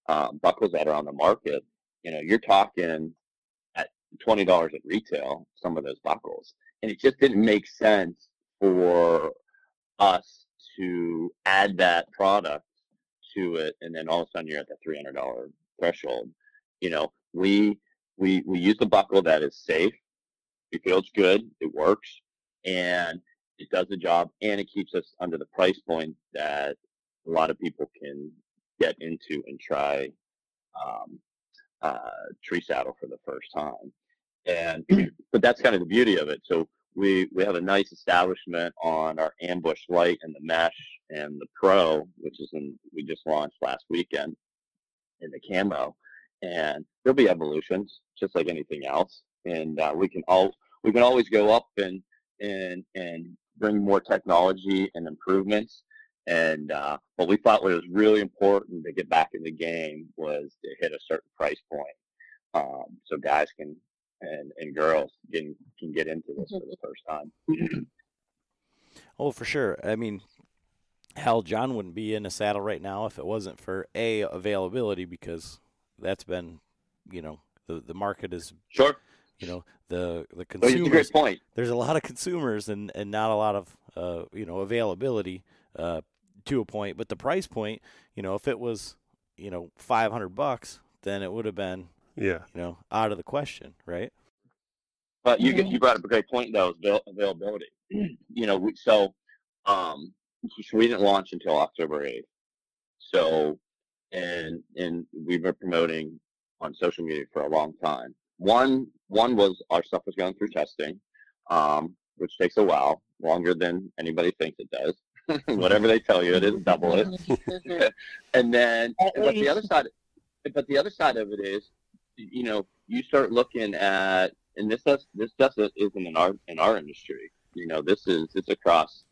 uh, buckles that are on the market, you know, you're talking at twenty dollars at retail. Some of those buckles. And it just didn't make sense for us to add that product to it, and then all of a sudden you're at the three hundred dollars threshold. You know, we we we use the buckle that is safe, it feels good, it works, and it does the job, and it keeps us under the price point that a lot of people can get into and try um, uh, tree saddle for the first time. And but that's kind of the beauty of it. So we we have a nice establishment on our Ambush Light and the Mesh and the Pro, which is in we just launched last weekend in the camo. And there'll be evolutions, just like anything else. And uh, we can all we can always go up and and and bring more technology and improvements. And uh, what we thought was really important to get back in the game was to hit a certain price point, um, so guys can. And, and girls can, can get into this for the first time. Oh, for sure. I mean, hell, John wouldn't be in a saddle right now if it wasn't for, A, availability, because that's been, you know, the, the market is – Sure. You know, the, the consumers – oh, it's a great point. There's a lot of consumers and, and not a lot of, uh, you know, availability uh, to a point. But the price point, you know, if it was, you know, five hundred bucks, then it would have been – Yeah. You know, out of the question, right? But you get, you brought up a great point, though, is availability. You know, we, so um, so we didn't launch until October eighth. So, and and we've been promoting on social media for a long time. One one was our stuff was going through testing, um, which takes a while, longer than anybody thinks it does. Whatever they tell you, it is double it. And then, but the other side, but the other side of it is, you know, you start looking at, and this does, this doesn't isn't in our in our industry. You know, this is it's across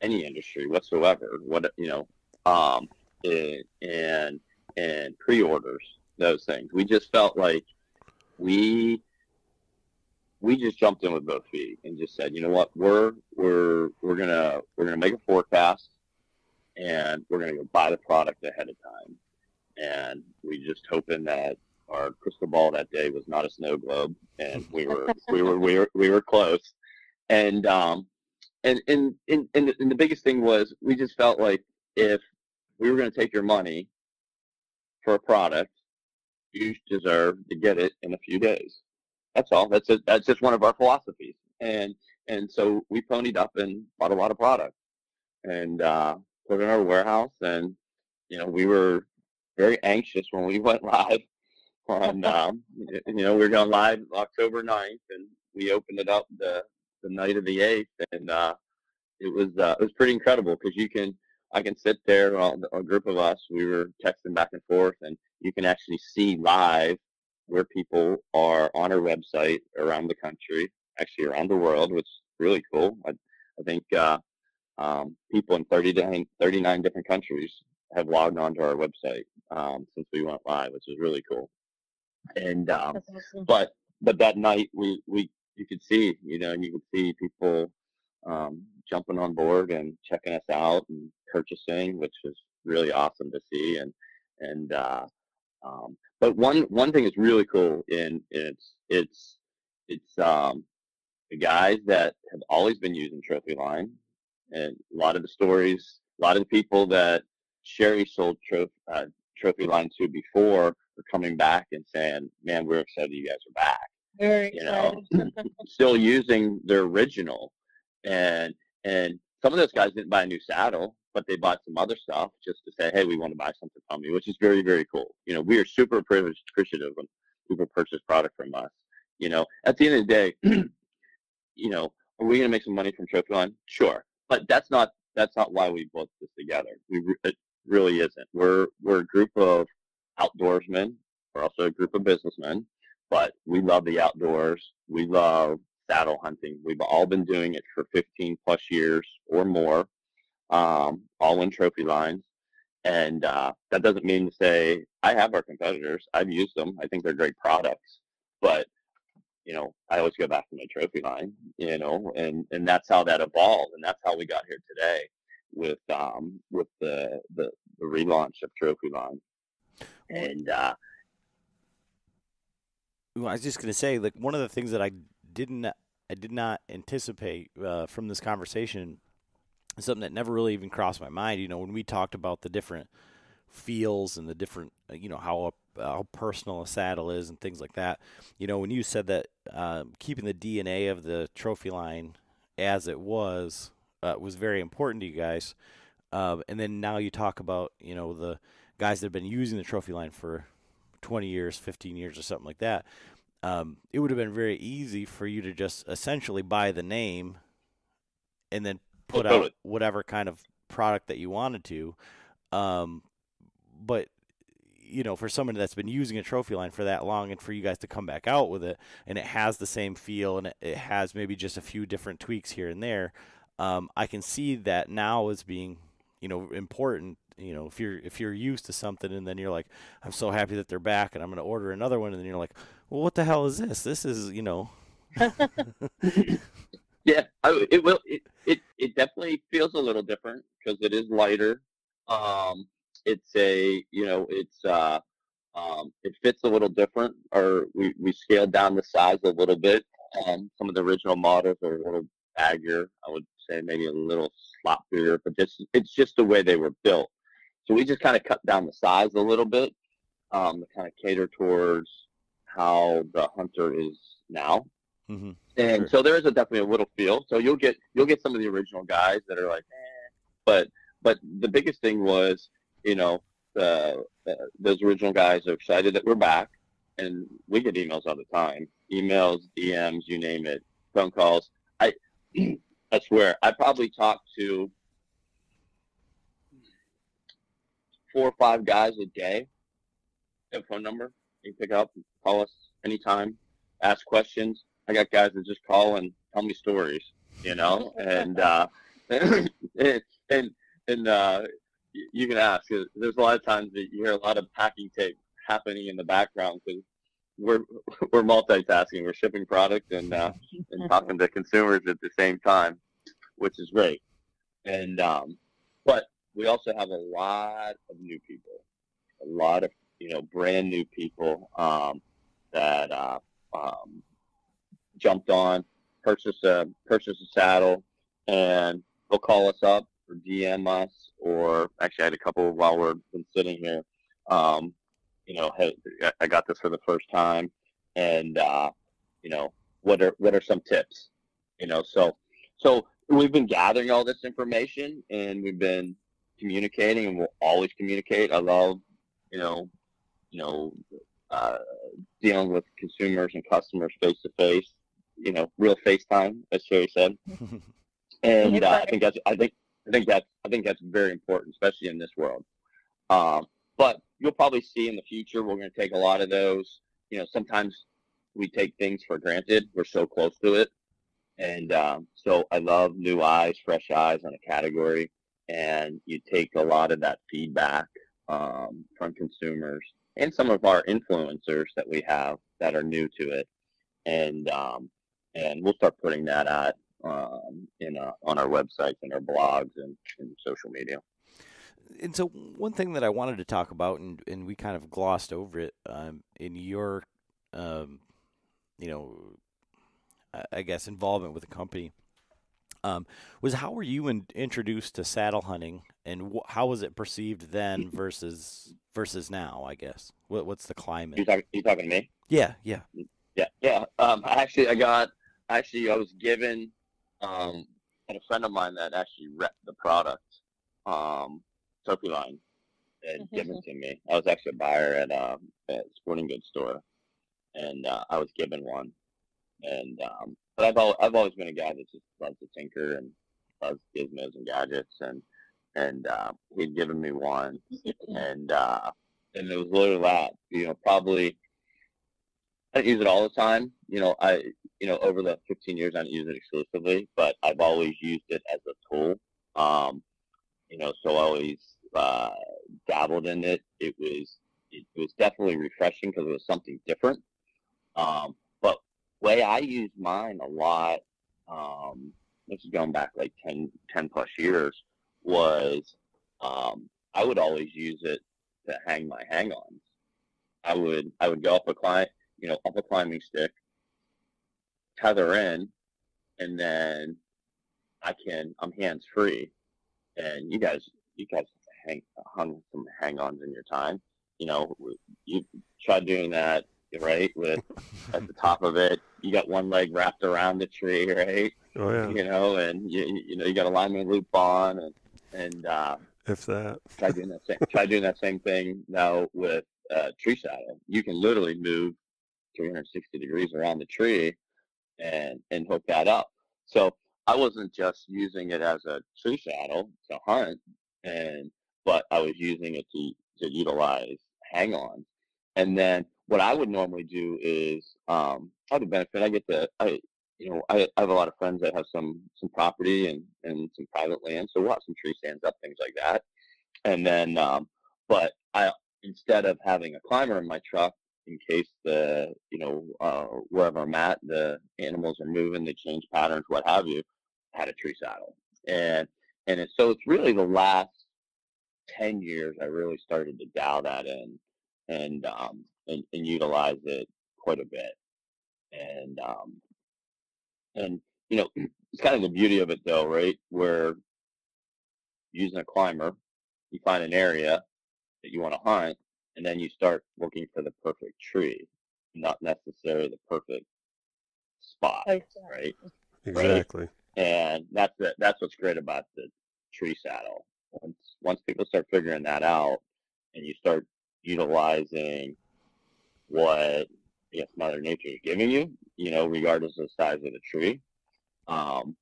any industry whatsoever. What you know, um, and and, and pre-orders, those things. We just felt like we we just jumped in with both feet and just said, you know what, we're we're we're gonna we're gonna make a forecast, and we're gonna go buy the product ahead of time, and we just hoping that our crystal ball that day was not a snow globe, and we were we were we were we were close, and um and and and and the, and the biggest thing was we just felt like if we were gonna take your money for a product, you deserve to get it in a few days. That's all. That's just, that's just one of our philosophies. And and so we ponied up and bought a lot of product and uh, put it in our warehouse. And, you know, we were very anxious when we went live on, um, you know, we were going live October ninth, and we opened it up the, the night of the eighth. And uh, it was uh, it was pretty incredible because you can, I can sit there, all, a group of us, we were texting back and forth, and you can actually see live where people are on our website around the country, actually around the world, which is really cool. I, I think uh, um, people in thirty-nine different countries have logged onto our website um, since we went live, which is really cool. And um, awesome. but but that night we we you could see you know you could see people um, jumping on board and checking us out and purchasing, which was really awesome to see. And and uh, um, But one, one thing is really cool, and it's it's it's um, the guys that have always been using Trophyline, and a lot of the stories, a lot of the people that Sherry sold trophy, uh, Trophyline to before are coming back and saying, "Man, we're excited you guys are back." Very you know, still using their original, and and some of those guys didn't buy a new saddle, but they bought some other stuff just to say, hey, we want to buy something from you, which is very, very cool. You know, we are super privileged, appreciative when people purchase product from us. You know, at the end of the day, you know, are we going to make some money from Trophyline? Sure. But that's not, that's not why we built this together. We, it really isn't. We're, we're a group of outdoorsmen. We're also a group of businessmen, but we love the outdoors. We love saddle hunting. We've all been doing it for fifteen plus years or more. Um, all in trophy lines, and uh, that doesn't mean to say I have our competitors. I've used them. I think they're great products, but you know, I always go back to my trophy line. You know, and, and that's how that evolved, and that's how we got here today with um with the the, the relaunch of trophy line. And uh, well, I was just gonna say, like, one of the things that I didn't I did not anticipate uh, from this conversation. Something that never really even crossed my mind, you know, when we talked about the different feels and the different, you know, how a, how personal a saddle is and things like that. You know, when you said that uh, keeping the D N A of the trophy line as it was uh, was very important to you guys, uh, and then now you talk about, you know, the guys that have been using the trophy line for twenty years, fifteen years, or something like that. Um, it would have been very easy for you to just essentially buy the name and then put out whatever kind of product that you wanted to. Um, but, you know, for someone that's been using a trophy line for that long and for you guys to come back out with it, and it has the same feel and it, it has maybe just a few different tweaks here and there, um, I can see that now as being, you know, important. You know, if you're if you're used to something and then you're like, I'm so happy that they're back and I'm going to order another one, and then you're like, well, what the hell is this? This is, you know. Yeah, I, it will. It, it it definitely feels a little different because it is lighter. Um, it's a you know it's uh, um, it fits a little different, or we, we scaled down the size a little bit. Um, some of the original models are a little baggier. I would say maybe a little sloppier, but just it's just the way they were built. So we just kind of cut down the size a little bit um, to kind of cater towards how the hunter is now. Mm-hmm. And sure. so there is a, definitely a little feel. So you'll get, you'll get some of the original guys that are like, eh. but, but the biggest thing was, you know, the, the, those original guys are excited that we're back, and we get emails all the time, emails, D Ms, you name it, phone calls. I, I swear, I probably talked to four or five guys a day. Have a phone number. You can pick up and call us anytime, ask questions. I got guys that just call and tell me stories, you know, and, uh, and, and, and, uh, you can ask. There's a lot of times that you hear a lot of packing tape happening in the background because we're, we're multitasking. We're shipping product and, uh, and talking to consumers at the same time, which is great. And, um, but we also have a lot of new people, a lot of, you know, brand new people, um, that, uh, um, jumped on, purchased a, purchased a saddle, and they'll call us up or D M us, or actually I had a couple while we're been sitting here, um, you know, hey, I got this for the first time, and, uh, you know, what are, what are some tips, you know, so, so we've been gathering all this information, and we've been communicating, and we'll always communicate. I love, you know, you know, uh, dealing with consumers and customers face to face. You know, real FaceTime, as Sherry said, and uh, I think that's I think I think that's I think that's very important, especially in this world. Um, but you'll probably see in the future we're going to take a lot of those. You know, sometimes we take things for granted. We're so close to it, and um, so I love new eyes, fresh eyes on a category, and you take a lot of that feedback um, from consumers and some of our influencers that we have that are new to it, and um, and we'll start putting that out um, in uh, on our websites and our blogs and, and social media. And so one thing that I wanted to talk about, and, and we kind of glossed over it, um, in your, um, you know, I guess involvement with the company, um, was how were you in, introduced to saddle hunting, and wh how was it perceived then versus versus now, I guess? What, what's the climate? You talking, you talking to me? Yeah, yeah. Yeah, yeah. Um, actually, I got... Actually, I was given, um, had a friend of mine that actually repped the product, um, Trophyline, had given to me. I was actually a buyer at a, at a sporting goods store, and uh, I was given one. And um, but I've always, I've always been a guy that just loves to tinker and loves gizmos and gadgets, and and uh, he'd given me one, and uh, and it was literally that, you know, probably. I don't use it all the time, you know. I, you know, over the fifteen years, I don't use it exclusively, but I've always used it as a tool. Um, you know, so I always uh, dabbled in it. It was, it was definitely refreshing because it was something different. Um, but way I use mine a lot, um, this is going back like ten plus years, was um, I would always use it to hang my hang-ons. I would, I would go up a client. You know, up a climbing stick, tether in, and then I can, I'm hands free. And you guys, you guys hang, hung some hang-ons in your time. You know, you tried doing that, right? With at the top of it, you got one leg wrapped around the tree, right? Oh yeah. You know, and you, you know, you got a lineman loop on, and and uh, if that try doing that same, try doing that same thing now with uh, tree saddle. You can literally move three hundred sixty degrees around the tree and and hook that up. So I wasn't just using it as a tree saddle to hunt, and but I was using it to, to utilize hang-ons. And then what I would normally do is um I have the benefit, I get to I you know I, I have a lot of friends that have some some property and, and some private land, so we'll have some tree stands up, things like that. And then um but I instead of having a climber in my truck, in case the, you know, uh, wherever I'm at, the animals are moving, they change patterns, what have you, I had a tree saddle. And, and it, so it's really the last ten years I really started to dial that in and, um, and, and utilize it quite a bit. And, um, and, you know, it's kind of the beauty of it though, right? Where using a climber, you find an area that you want to hunt, and then you start looking for the perfect tree. not necessarily the perfect spot, exactly. right? Exactly. Right? And that's the, that's what's great about the tree saddle. Once once people start figuring that out, and you start utilizing what yes, Mother Nature is giving you, you know, regardless of the size of the tree, um,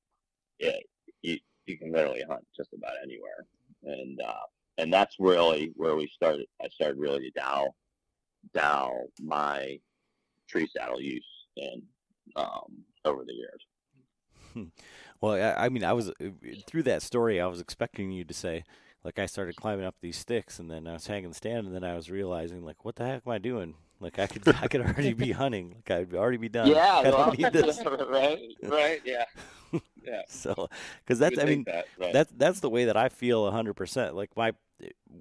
it, you you can literally hunt just about anywhere, and uh, and that's really where we started. I started really to dial dial my tree saddle use in um, over the years. Well, I mean, I was through that story. I was expecting you to say, like, I started climbing up these sticks, and then I was hanging the stand, and then I was realizing, like, what the heck am I doing? Like, I could, I could already be hunting. Like, I'd already be done. Yeah, I don't need this. right, right, yeah, yeah. So, because that's, I mean, that, right. that's that's the way that I feel a hundred percent. Like, my,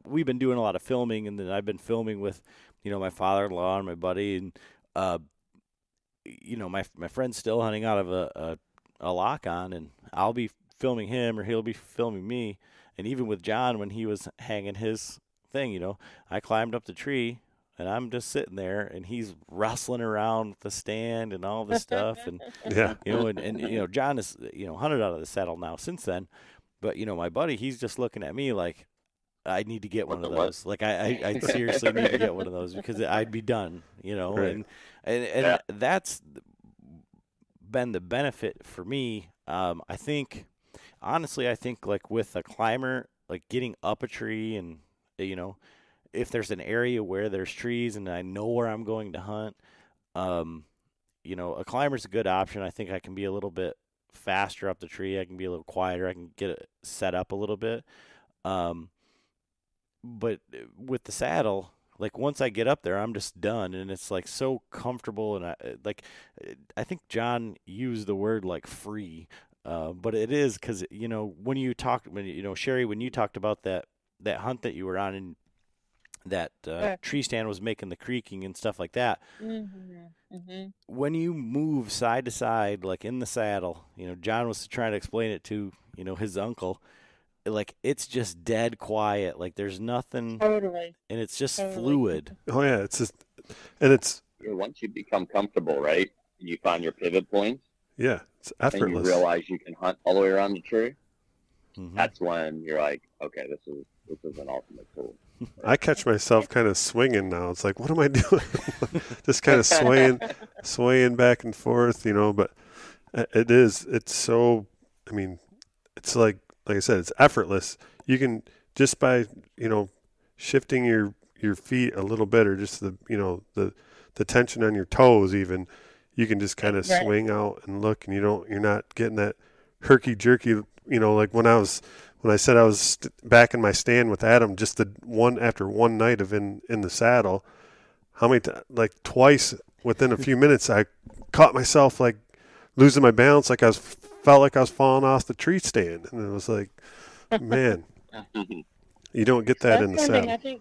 we've been doing a lot of filming, and then I've been filming with, you know, my father-in-law and my buddy, and, uh, you know, my my friend's still hunting out of a. a a lock on, and I'll be filming him or he'll be filming me. And even with John, when he was hanging his thing, you know, I climbed up the tree and I'm just sitting there and he's wrestling around with the stand and all this stuff. And, yeah. you know, and, and, you know, John has, you know, hunted out of the saddle now since then, but you know, my buddy, he's just looking at me like, I need to get one of those. Like I, I, I seriously need to get one of those because I'd be done, you know, right. and, and, and yeah. that's been the benefit for me. um I think honestly I think like with a climber, like getting up a tree, and you know, if there's an area where there's trees and I know where I'm going to hunt, um you know, a climber's a good option. I think I can be a little bit faster up the tree, I can be a little quieter, I can get it set up a little bit. Um but with the saddle, like, once I get up there, I'm just done, and it's, like, so comfortable, and, I like, I think John used the word, like, free, uh, but it is because, you know, when you talked, when you know, Sherry, when you talked about that, that hunt that you were on, and that uh, uh. tree stand was making the creaking and stuff like that, mm-hmm. Mm-hmm. when you move side to side, like, in the saddle, you know, John was trying to explain it to, you know, his uncle, like it's just dead quiet, like there's nothing totally. And it's just totally. fluid. Oh yeah, it's just, and it's once you become comfortable, right, you find your pivot points. Yeah, it's effortless. And you realize you can hunt all the way around the tree. Mm-hmm. That's when you're like, okay, this is this is an ultimate tool. I catch myself kind of swinging now. It's like, what am I doing? Just kind of swaying swaying back and forth, you know. But it is, it's so, I mean, it's like Like I said, it's effortless. You can just by, you know, shifting your, your feet a little bit, or just the, you know, the, the tension on your toes even, you can just kind of right. swing out and look, and you don't, you're not getting that herky jerky, you know, like when I was, when I said I was st- back in my stand with Adam, just the one after one night of in, in the saddle, how many, t- like twice within a few minutes, I caught myself like losing my balance. Like I was felt like I was falling off the tree stand, and it was like, man, you don't get that That's in the saddle. I think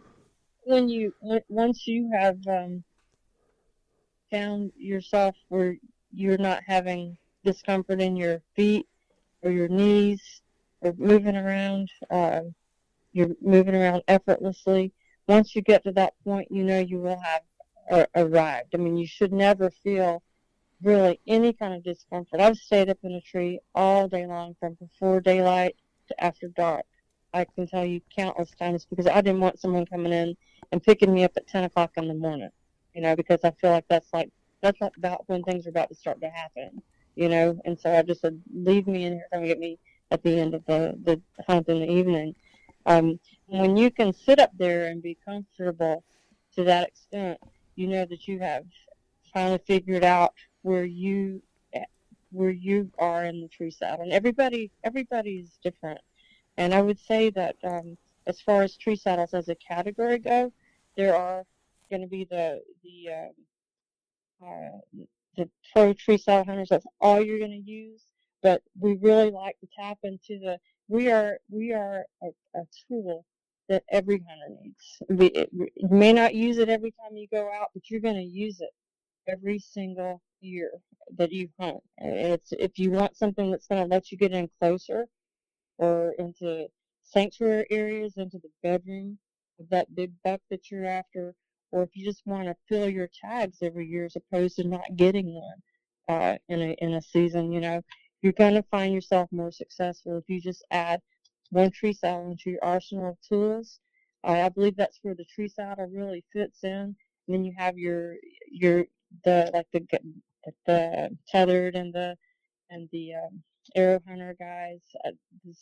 when you once you have um, found yourself where you're not having discomfort in your feet or your knees or moving around, uh, you're moving around effortlessly. Once you get to that point, you know you will have uh, arrived. I mean, you should never feel really any kind of discomfort. I've stayed up in a tree all day long from before daylight to after dark. I can tell you countless times because I didn't want someone coming in and picking me up at ten o'clock in the morning, you know, because I feel like that's like, that's about when things are about to start to happen, you know, and so I just said, leave me in here, come get me at the end of the, the hunt in the evening. Um, when you can sit up there and be comfortable to that extent, you know that you have finally figured out where you where you are in the tree saddle, and everybody everybody is different. And I would say that um, as far as tree saddles as a category go, there are going to be the the um, uh, the pro tree saddle hunters. That's all you're going to use. But we really like to tap into the we are we are a, a tool that every hunter needs. We, it, you may not use it every time you go out, but you're going to use it every single year that you hunt. And it's, if you want something that's going to let you get in closer or into sanctuary areas, into the bedroom of that big buck that you're after, or if you just want to fill your tags every year as opposed to not getting one uh, in a in a season, you know, you're going to find yourself more successful if you just add one tree saddle into your arsenal of tools. Uh, I believe that's where the tree saddle really fits in. And then you have your your the like the the Tethrd and the and the um, Air Hunter guys, uh,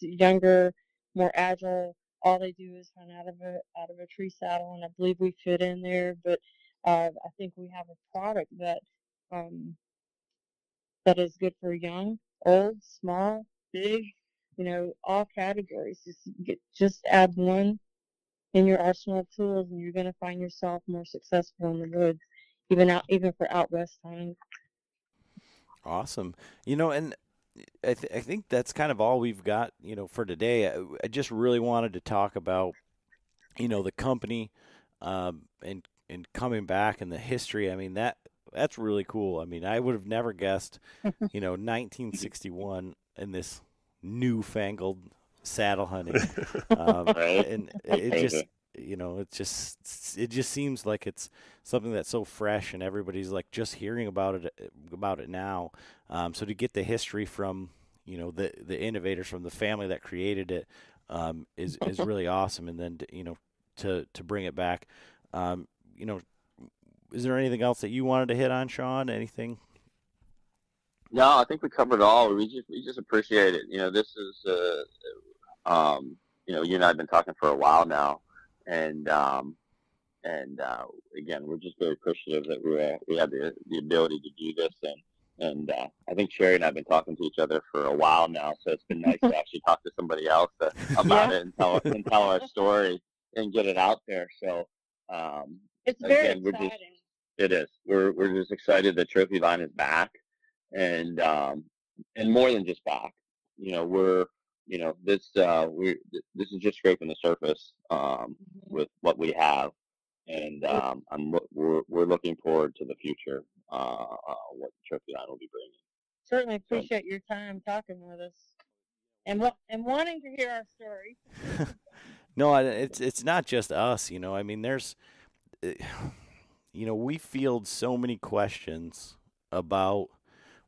younger, more agile. All they do is hunt out of a out of a tree saddle, and I believe we fit in there. But uh, I think we have a product that um, that is good for young, old, small, big, you know, all categories. Just get, just add one in your arsenal of tools, and you're going to find yourself more successful in the woods, even out even for out west hunting. Awesome, you know, and I, th- I think that's kind of all we've got, you know, for today. I, I just really wanted to talk about, you know, the company um, and and coming back and the history. I mean, that that's really cool. I mean, I would have never guessed, you know, nineteen sixty-one in this newfangled saddle hunting, um, and it just. You know, it just it just seems like it's something that's so fresh, and everybody's like just hearing about it about it now. Um, so to get the history from, you know, the the innovators, from the family that created it, um, is is really awesome. And then to, you know, to to bring it back, um, you know, is there anything else that you wanted to hit on, Shawn? Anything? No, I think we covered it all. We just we just appreciate it. You know, this is, uh, um, you know, you and I have been talking for a while now. And, um, and, uh, again, we're just very appreciative that we, uh, we had the, the ability to do this. And, and, uh, I think Sherry and I have been talking to each other for a while now. So it's been nice to actually talk to somebody else uh, about yeah. it and tell, and tell our story and get it out there. So, um, it's again, very we're exciting. Just, it is. We're, we're just excited that Trophyline is back and, um, and more than just back, you know, we're, You know, this uh, we this is just scraping the surface um, with what we have, and um, I'm we're we're looking forward to the future. Uh, uh, what Trophyline will be bringing. Certainly appreciate so. your time talking with us, and what and wanting to hear our story. No, it's it's not just us. You know, I mean, there's, you know, we field so many questions about.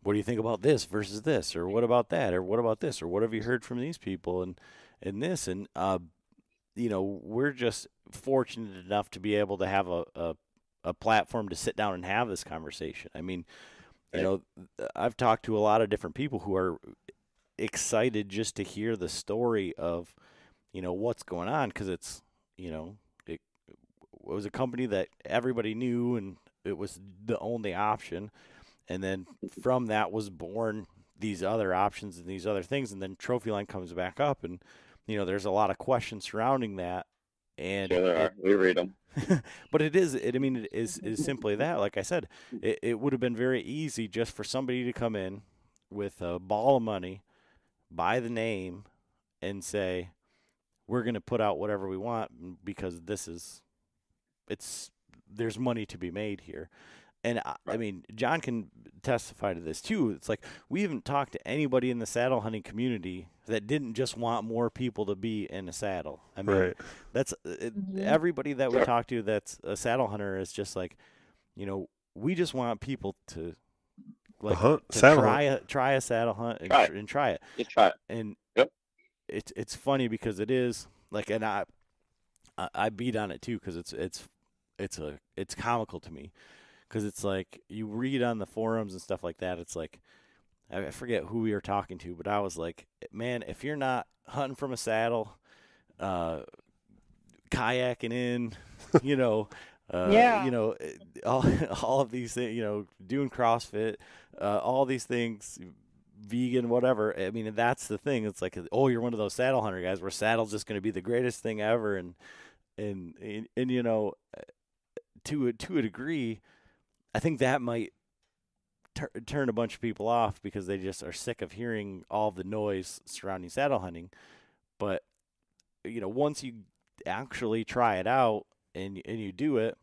What do you think about this versus this, or what about that, or what about this, or what have you heard from these people and, and this? And, uh, you know, we're just fortunate enough to be able to have a, a, a platform to sit down and have this conversation. I mean, you know, I've talked to a lot of different people who are excited just to hear the story of, you know, what's going on. 'Cause it's, you know, it, it was a company that everybody knew and it was the only option. And then from that was born these other options and these other things. And then Trophyline comes back up, and, you know, there's a lot of questions surrounding that. And sure there are. It, we read them. But it is, it, I mean, it is, is simply that. Like I said, it, it would have been very easy just for somebody to come in with a ball of money, buy the name, and say, we're going to put out whatever we want because this is, it's, there's money to be made here. And, I, I mean, John can testify to this, too. It's like we haven't talked to anybody in the saddle hunting community that didn't just want more people to be in a saddle. I mean, right. that's it, everybody that we talk to that's a saddle hunter is just like, you know, we just want people to, like, uh-huh. to try, a, try a saddle hunt and try it. And, try it. Just try it. And yep. it's it's funny because it is, like, and I I beat on it, too, because it's, it's, it's, a, it's comical to me. Because it's like you read on the forums and stuff like that. It's like I forget who we were talking to, but I was like, man, if you're not hunting from a saddle, uh, kayaking in, you know, uh, yeah. you know, all all of these things, you know, doing CrossFit, uh, all these things, vegan, whatever. I mean, that's the thing. It's like, oh, you're one of those saddle hunter guys where saddle's just going to be the greatest thing ever, and and and, and you know, to a, to a degree. I think that might tur- turn a bunch of people off because they just are sick of hearing all the noise surrounding saddle hunting. But, you know, once you actually try it out and and you do it,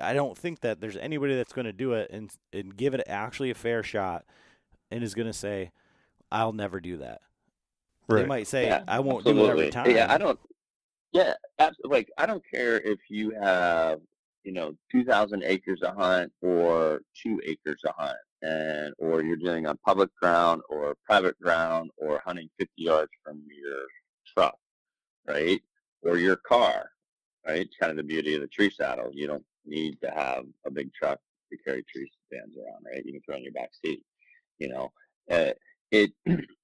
I don't think that there's anybody that's going to do it and and give it actually a fair shot and is going to say, I'll never do that. Right. They might say, yeah, I won't absolutely. do it every time. Yeah, I don't. Yeah, absolutely. Like, I don't care if you have you know, two thousand acres a hunt or two acres a hunt, and or you're doing on public ground or private ground or hunting fifty yards from your truck, right, or your car, right? It's kind of the beauty of the tree saddle. You don't need to have a big truck to carry tree stands around, right? You can throw in your back seat, you know. Uh, it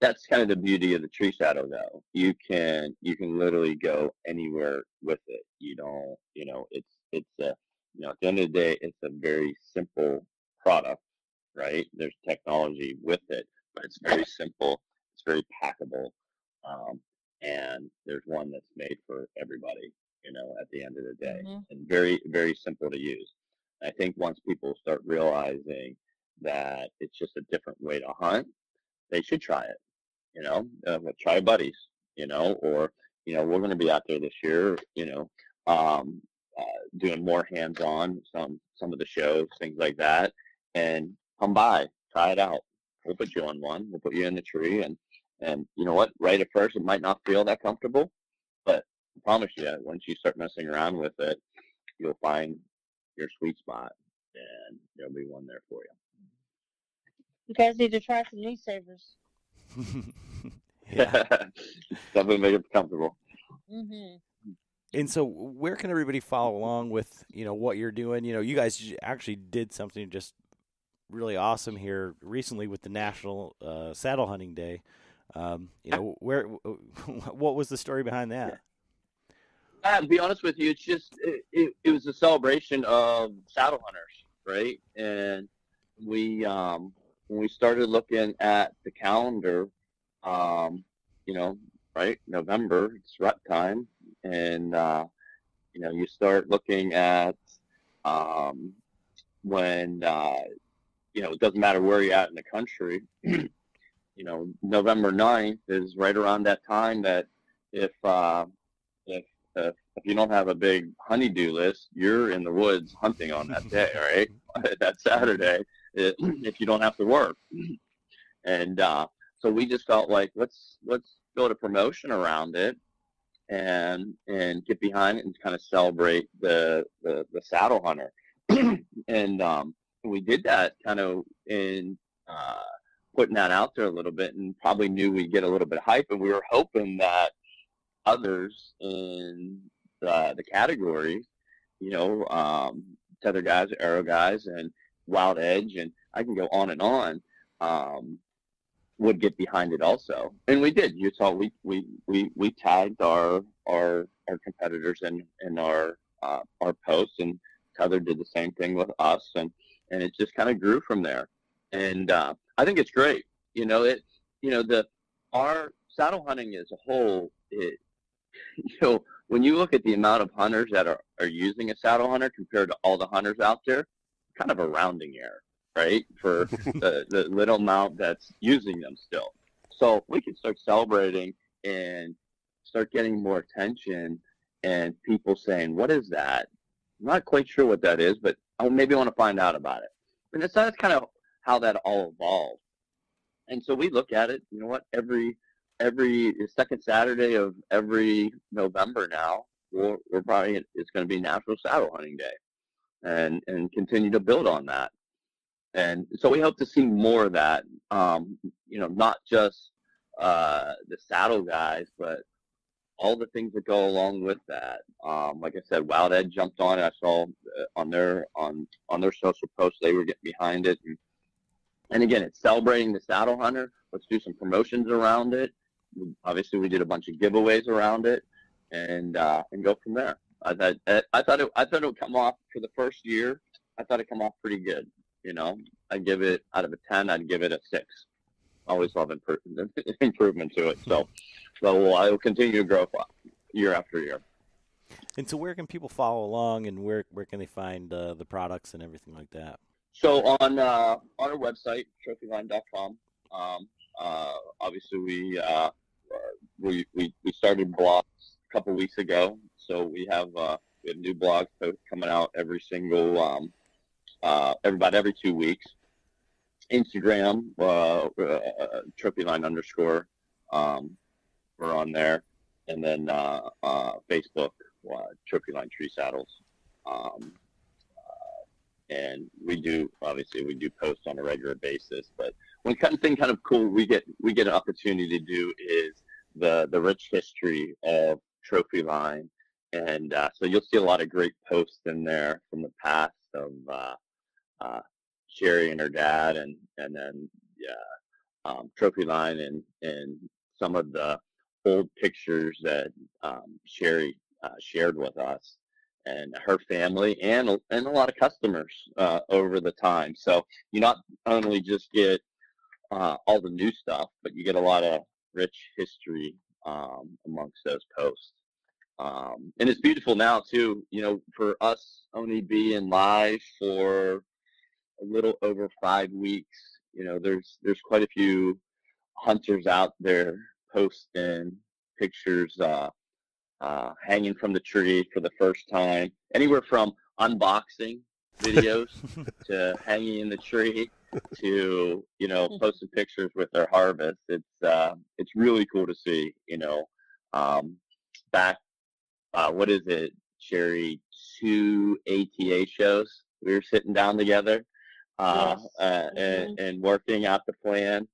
that's kind of the beauty of the tree saddle, though. You can you can literally go anywhere with it. You don't, you know, it's it's a, you know, at the end of the day, it's a very simple product, right? There's technology with it, but it's very simple. It's very packable, um, and there's one that's made for everybody, you know, at the end of the day, mm-hmm. and very, very simple to use. I think once people start realizing that it's just a different way to hunt, they should try it, you know, uh, try buddies, you know, or, you know, we're going to be out there this year, you know, um, uh, doing more hands-on, some, some of the shows, things like that, and come by, try it out. We'll put you on one, we'll put you in the tree, and, and you know what, right at first, it might not feel that comfortable, but I promise you, once you start messing around with it, you'll find your sweet spot, and there'll be one there for you. You guys need to try some knee savers. Yeah, definitely make it comfortable. Mm-hmm. And so, where can everybody follow along with, you know, what you're doing? You know, you guys actually did something just really awesome here recently with the National uh, Saddle Hunting Day. Um, you know, where what was the story behind that? Yeah. Uh, to be honest with you, it's just it, it, it was a celebration of saddle hunters, right? And we um, when we started looking at the calendar, um, you know, right, November, it's rut time, and uh, you know, you start looking at um, when uh, you know, it doesn't matter where you're at in the country, you know, November ninth is right around that time that if uh, if Uh, if you don't have a big honeydew list, you're in the woods hunting on that day, right? That Saturday, it, if you don't have to work. And uh, so we just felt like let's let's build a promotion around it, and and get behind it and kind of celebrate the the, the saddle hunter. And um, we did that kind of in uh, putting that out there a little bit, and probably knew we'd get a little bit of hype, and we were hoping that others in the, the category, you know, um, tether guys, arrow guys, and Wild Edge, and I can go on and on, um, would get behind it also. And we did. You saw we we, we, we tagged our our our competitors in, in our uh, our posts, and Tethrd did the same thing with us, and, and it just kind of grew from there. And uh, I think it's great. You know, it you know the our saddle hunting as a whole, it, you know, when you look at the amount of hunters that are, are using a saddle hunter compared to all the hunters out there, kind of a rounding error, right, for the, the little amount that's using them still. So we can start celebrating and start getting more attention and people saying, what is that? I'm not quite sure what that is, but I maybe want to find out about it. And that's, that's kind of how that all evolved. And so we look at it, you know what, every – every second Saturday of every November now, we're, we're probably, it's going to be National Saddle Hunting Day, and, and continue to build on that. And so we hope to see more of that, um, you know, not just uh, the saddle guys, but all the things that go along with that. Um, like I said, Wild Ed jumped on it. I saw uh, on their on, on their social posts, they were getting behind it. And, and again, it's celebrating the saddle hunter. Let's do some promotions around it. Obviously, we did a bunch of giveaways around it, and uh, and go from there. I thought I thought it I thought it would come off for the first year. I thought it come off pretty good. You know, I'd give it out of a ten. I'd give it a six. Always love improvement improvement to it. So, so I will continue to grow year after year. And so, where can people follow along, and where where can they find uh, the products and everything like that? So on uh, on our website, trophyline dot com. Um, Uh, obviously, we, uh, we we we started blogs a couple weeks ago, so we have uh, we have new blogs coming out every single um, uh, every, about every two weeks. Instagram, uh, uh, Trophyline underscore, um, we're on there, and then uh, uh, Facebook, uh, Trophyline Tree Saddles, um, and we do, obviously we do post on a regular basis. But one kind of thing kind of cool we get we get an opportunity to do is the the rich history of Trophyline, and uh, so you'll see a lot of great posts in there from the past of uh, uh, Sherry and her dad, and and then yeah, um, Trophyline, and and some of the old pictures that um, Sherry uh, shared with us and her family, and and a lot of customers uh, over the time. So you not only just get uh, all the new stuff, but you get a lot of rich history um, amongst those posts. Um, and it's beautiful now too, you know, for us only being live for a little over five weeks, you know, there's there's quite a few hunters out there posting pictures, uh, uh, hanging from the tree for the first time, anywhere from unboxing videos to hanging in the tree to, you know, posting pictures with their harvest. It's, uh, it's really cool to see, you know, um, back, uh, what is it, Sherry, two A T A shows, we were sitting down together, uh, yes. uh mm-hmm. and, and working out the plan.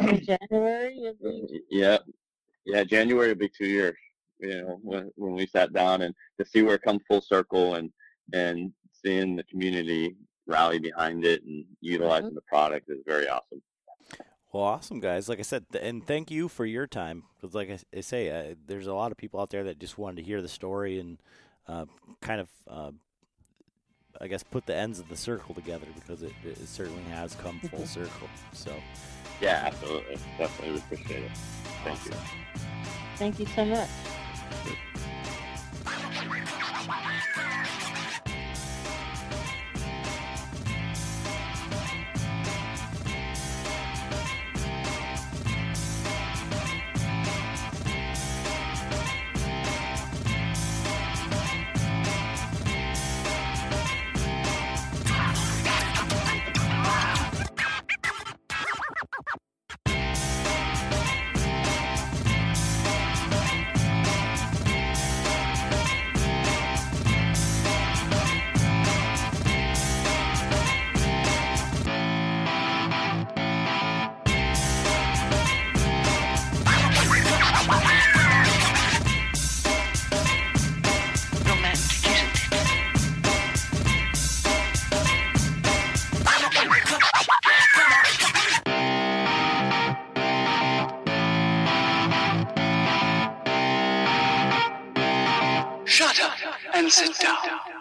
In January, be... yeah, yeah. January will be two years. You know, when, when we sat down, and to see where it come full circle, and and seeing the community rally behind it and utilizing mm-hmm. the product is very awesome. Well, awesome guys. Like I said, and thank you for your time. Because, like I say, uh, there's a lot of people out there that just wanted to hear the story and uh, kind of, uh, I guess, put the ends of the circle together, because it, it certainly has come full circle. So. Yeah, absolutely. Definitely appreciate it. Thank awesome. you. Thank you so much. Sit down.